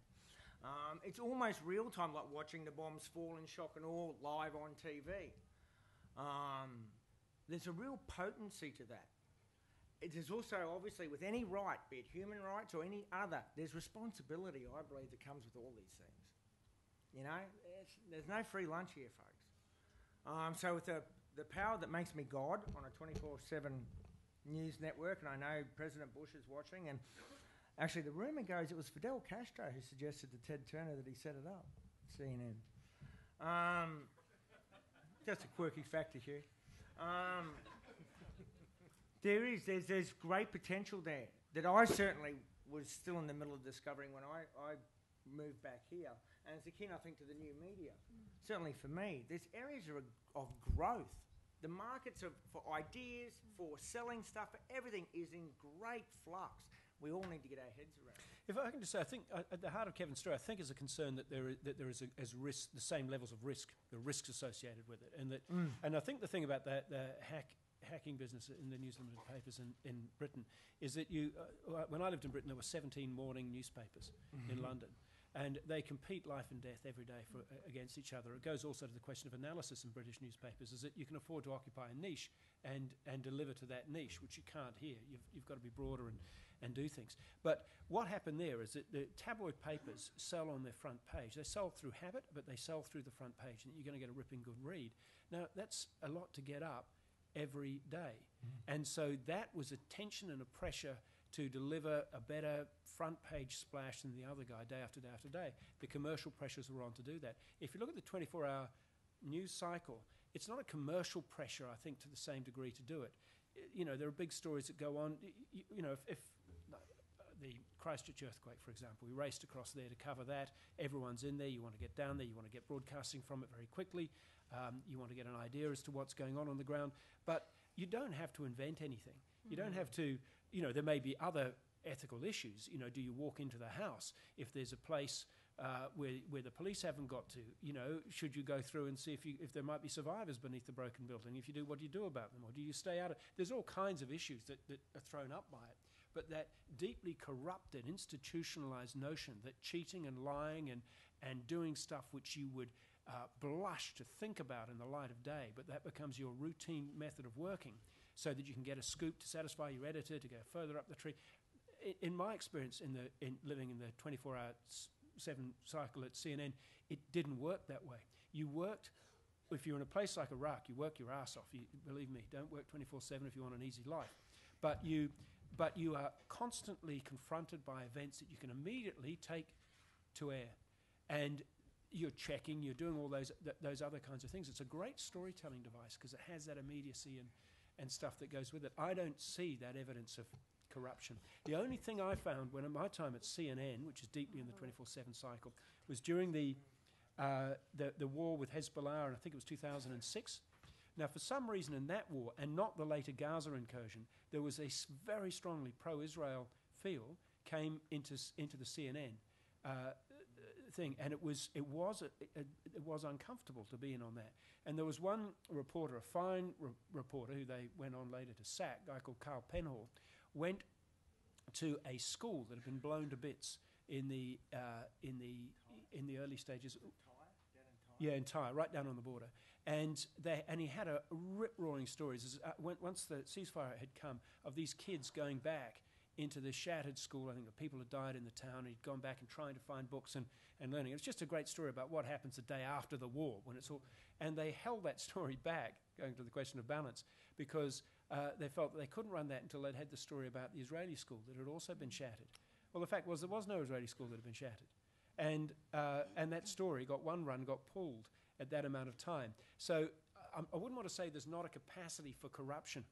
Um, it's almost real-time, like watching the bombs fall in shock and awe live on T V. Um, there's a real potency to that. It is also, obviously, with any right, be it human rights or any other, there's responsibility, I believe, that comes with all these things. You know, it's, there's no free lunch here, folks. Um, so with the, the power that makes me God on a twenty-four seven news network, and I know President Bush is watching, and... Actually, the rumour goes it was Fidel Castro who suggested to Ted Turner that he set it up, C N N. Um, just a quirky factor here. Um, there is, there's, there's great potential there that I certainly was still in the middle of discovering when I, I moved back here. And it's akin, I think, to the new media. Mm. Certainly for me, there's areas of, of growth. The markets of, for ideas, for selling stuff, for everything is in great flux. We all need to get our heads around. If I can just say, I think uh, at the heart of Kevin's story, I think is a concern that there is, that there is a, as risk, the same levels of risk, the risks associated with it, and that, mm. and I think the thing about that the hack hacking business in the News Limited papers in, in Britain is that you, uh, when I lived in Britain, there were seventeen morning newspapers mm-hmm. in London. And they compete life and death every day for, uh, against each other. It goes also to the question of analysis in British newspapers, is that you can afford to occupy a niche and, and deliver to that niche, which you can't here. You've, you've got to be broader and, and do things. But what happened there is that the tabloid papers sell on their front page. They sell through habit, but they sell through the front page, and you're going to get a ripping good read. Now, that's a lot to get up every day. Mm. And so that was a tension and a pressure to deliver a better front page splash than the other guy day after day after day. The commercial pressures were on to do that. If you look at the twenty-four hour news cycle, it's not a commercial pressure, I think, to the same degree to do it. I, you know, there are big stories that go on. You, you know, if, if the Christchurch earthquake, for example, we raced across there to cover that. Everyone's in there. You want to get down there. You want to get broadcasting from it very quickly. Um, you want to get an idea as to what's going on on the ground. But you don't have to invent anything. Mm-hmm. You don't have to... You know, there may be other ethical issues. You know, do you walk into the house if there's a place uh, where where the police haven't got to? You know, should you go through and see if you, if there might be survivors beneath the broken building? If you do, what do you do about them? Or do you stay out of? There's all kinds of issues that, that are thrown up by it. but that deeply corrupted, institutionalized notion that cheating and lying and, and doing stuff which you would uh, blush to think about in the light of day, but that becomes your routine method of working so that you can get a scoop to satisfy your editor, to go further up the tree. In my experience in the in living in the twenty-four hour seven cycle at C N N, it didn't work that way. You worked, if you're in a place like Iraq, you work your ass off. You, believe me, don't work twenty-four seven if you want an easy life. But you, but you are constantly confronted by events that you can immediately take to air. And you're checking, you're doing all those, th those other kinds of things. It's a great storytelling device because it has that immediacy and, and stuff that goes with it. I don't see that evidence of corruption. The only thing I found when at my time at C N N, which is deeply in the twenty-four seven cycle, was during the, uh, the the war with Hezbollah, and I think it was two thousand six. Now, for some reason in that war, and not the later Gaza incursion, there was a very strongly pro-Israel feel came into into the C N N uh, thing, and it was it was a, a, it was uncomfortable to be in on that. And there was one reporter, a fine re reporter, who they went on later to sack, a guy called Carl Penhall, went to a school that had been blown to bits in the uh, in the in the early stages. Entire? Down in yeah, entire, right down on the border, and they and he had a rip-roaring stories uh, when, once the ceasefire had come of these kids going back into the shattered school. I think the people had died in the town, and he'd gone back and trying to find books and, and learning. It was just a great story about what happens the day after the war when it's all. And they held that story back, going to the question of balance, because uh, they felt that they couldn't run that until they'd had the story about the Israeli school that had also been shattered. Well, the fact was there was no Israeli school that had been shattered. And, uh, and that story got one run, got pulled at that amount of time. So I, I wouldn't want to say there's not a capacity for corruption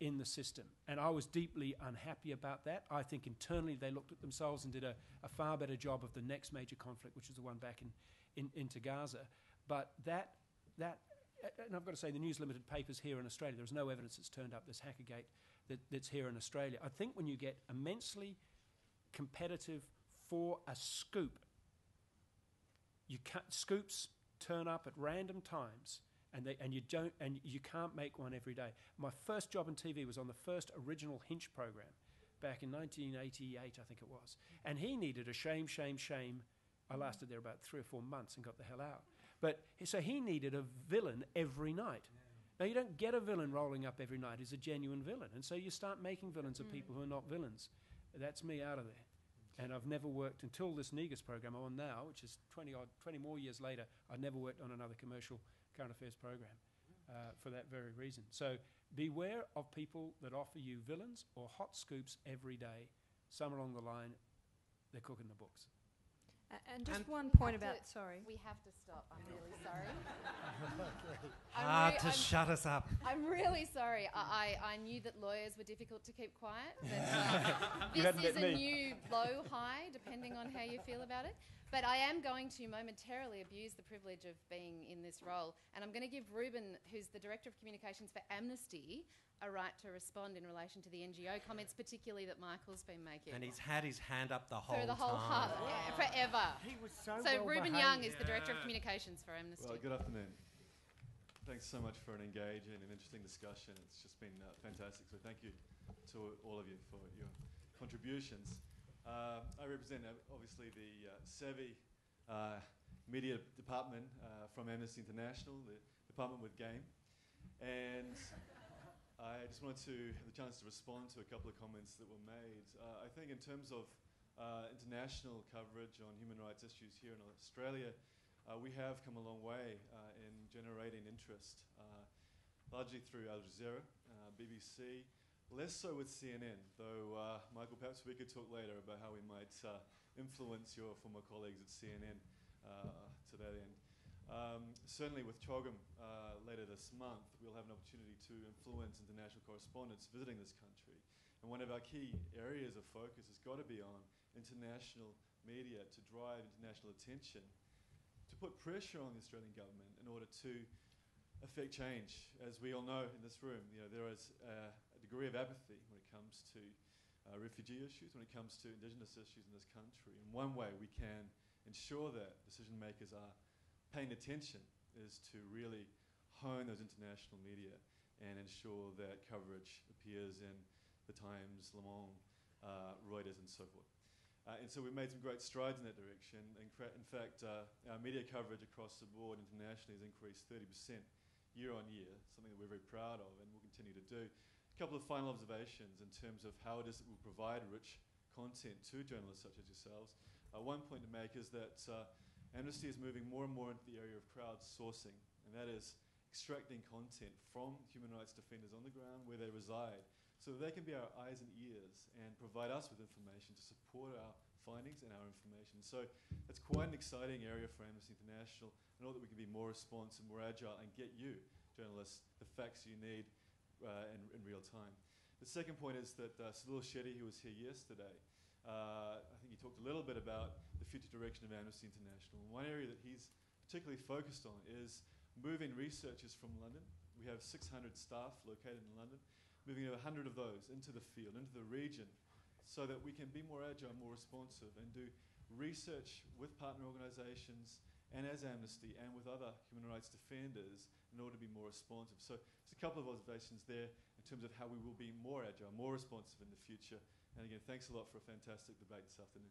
in the system, and I was deeply unhappy about that. I think internally they looked at themselves and did a, a far better job of the next major conflict, which is the one back in, in into Gaza. But that that, and I've got to say, the News Limited papers here in Australia, there's no evidence that's turned up this Hackergate that, that's here in Australia. I think when you get immensely competitive for a scoop, you can't, scoops turn up at random times. And, they, and you don't, and you can't make one every day. My first job in T V was on the first original Hinch program, back in nineteen eighty-eight, I think it was. And he needed a shame, shame, shame. I lasted there about three or four months and got the hell out. But so he needed a villain every night. Now you don't get a villain rolling up every night who's a genuine villain, and so you start making villains of people who are not villains. That's me out of there. And I've never worked until this Negus program I'm on now, which is twenty, odd, twenty more years later. I've never worked on another commercial current affairs program uh, for that very reason. So beware of people that offer you villains or hot scoops every day. Somewhere along the line, they're cooking the books. Uh, and just and one point about, to, sorry. We have to stop, I'm really sorry. Hard to I'm, shut us up. I'm really sorry. I, I, I knew that lawyers were difficult to keep quiet. But, uh, this is a me. new low-high, depending on how you feel about it. But I am going to momentarily abuse the privilege of being in this role, and I'm going to give Ruben, who's the Director of Communications for Amnesty, a right to respond in relation to the N G O comments, particularly that Michael's been making. And he's had his hand up the whole time. For the whole time, wow. yeah, forever. He was so So well Ruben behaved. Young is the Director of Communications for Amnesty. Well, good afternoon. Thanks so much for an engaging and interesting discussion. It's just been uh, fantastic, so thank you to all of you for your contributions. Uh, I represent, uh, obviously, the uh, SEVI uh, media department uh, from Amnesty International, the department with game. And I just wanted to have the chance to respond to a couple of comments that were made. Uh, I think in terms of uh, international coverage on human rights issues here in Australia, uh, we have come a long way uh, in generating interest, uh, largely through Al Jazeera, uh, B B C, less so with C N N, though, uh, Michael, perhaps we could talk later about how we might uh, influence your former colleagues at C N N uh, to that end. Um, certainly with Chogum uh, later this month, we'll have an opportunity to influence international correspondents visiting this country. And one of our key areas of focus has got to be on international media to drive international attention, to put pressure on the Australian government in order to affect change. As we all know in this room, you know, there is uh, a degree of apathy when it comes to uh, refugee issues, when it comes to Indigenous issues in this country. And one way we can ensure that decision makers are paying attention is to really hone those international media and ensure that coverage appears in the Times, Le Monde, uh, Reuters, and so forth. Uh, and so we've made some great strides in that direction. In, cra in fact, uh, our media coverage across the board internationally has increased thirty percent year on year, something that we're very proud of and will continue to do. A couple of final observations in terms of how it is that we'll provide rich content to journalists such as yourselves. Uh, one point to make is that uh, Amnesty is moving more and more into the area of crowdsourcing, and that is extracting content from human rights defenders on the ground where they reside, so that they can be our eyes and ears and provide us with information to support our findings and our information. So that's quite an exciting area for Amnesty International, and all that we can be more responsive, more agile, and get you, journalists, the facts you need uh, in, in real time. The second point is that uh, Salil Shetty, who was here yesterday, uh, I think he talked a little bit about the future direction of Amnesty International. And one area that he's particularly focused on is moving researchers from London. We have six hundred staff located in London, moving one hundred of those into the field, into the region, so that we can be more agile, more responsive, and do research with partner organisations and as Amnesty and with other human rights defenders in order to be more responsive. So there's a couple of observations there in terms of how we will be more agile, more responsive in the future. And again, thanks a lot for a fantastic debate this afternoon.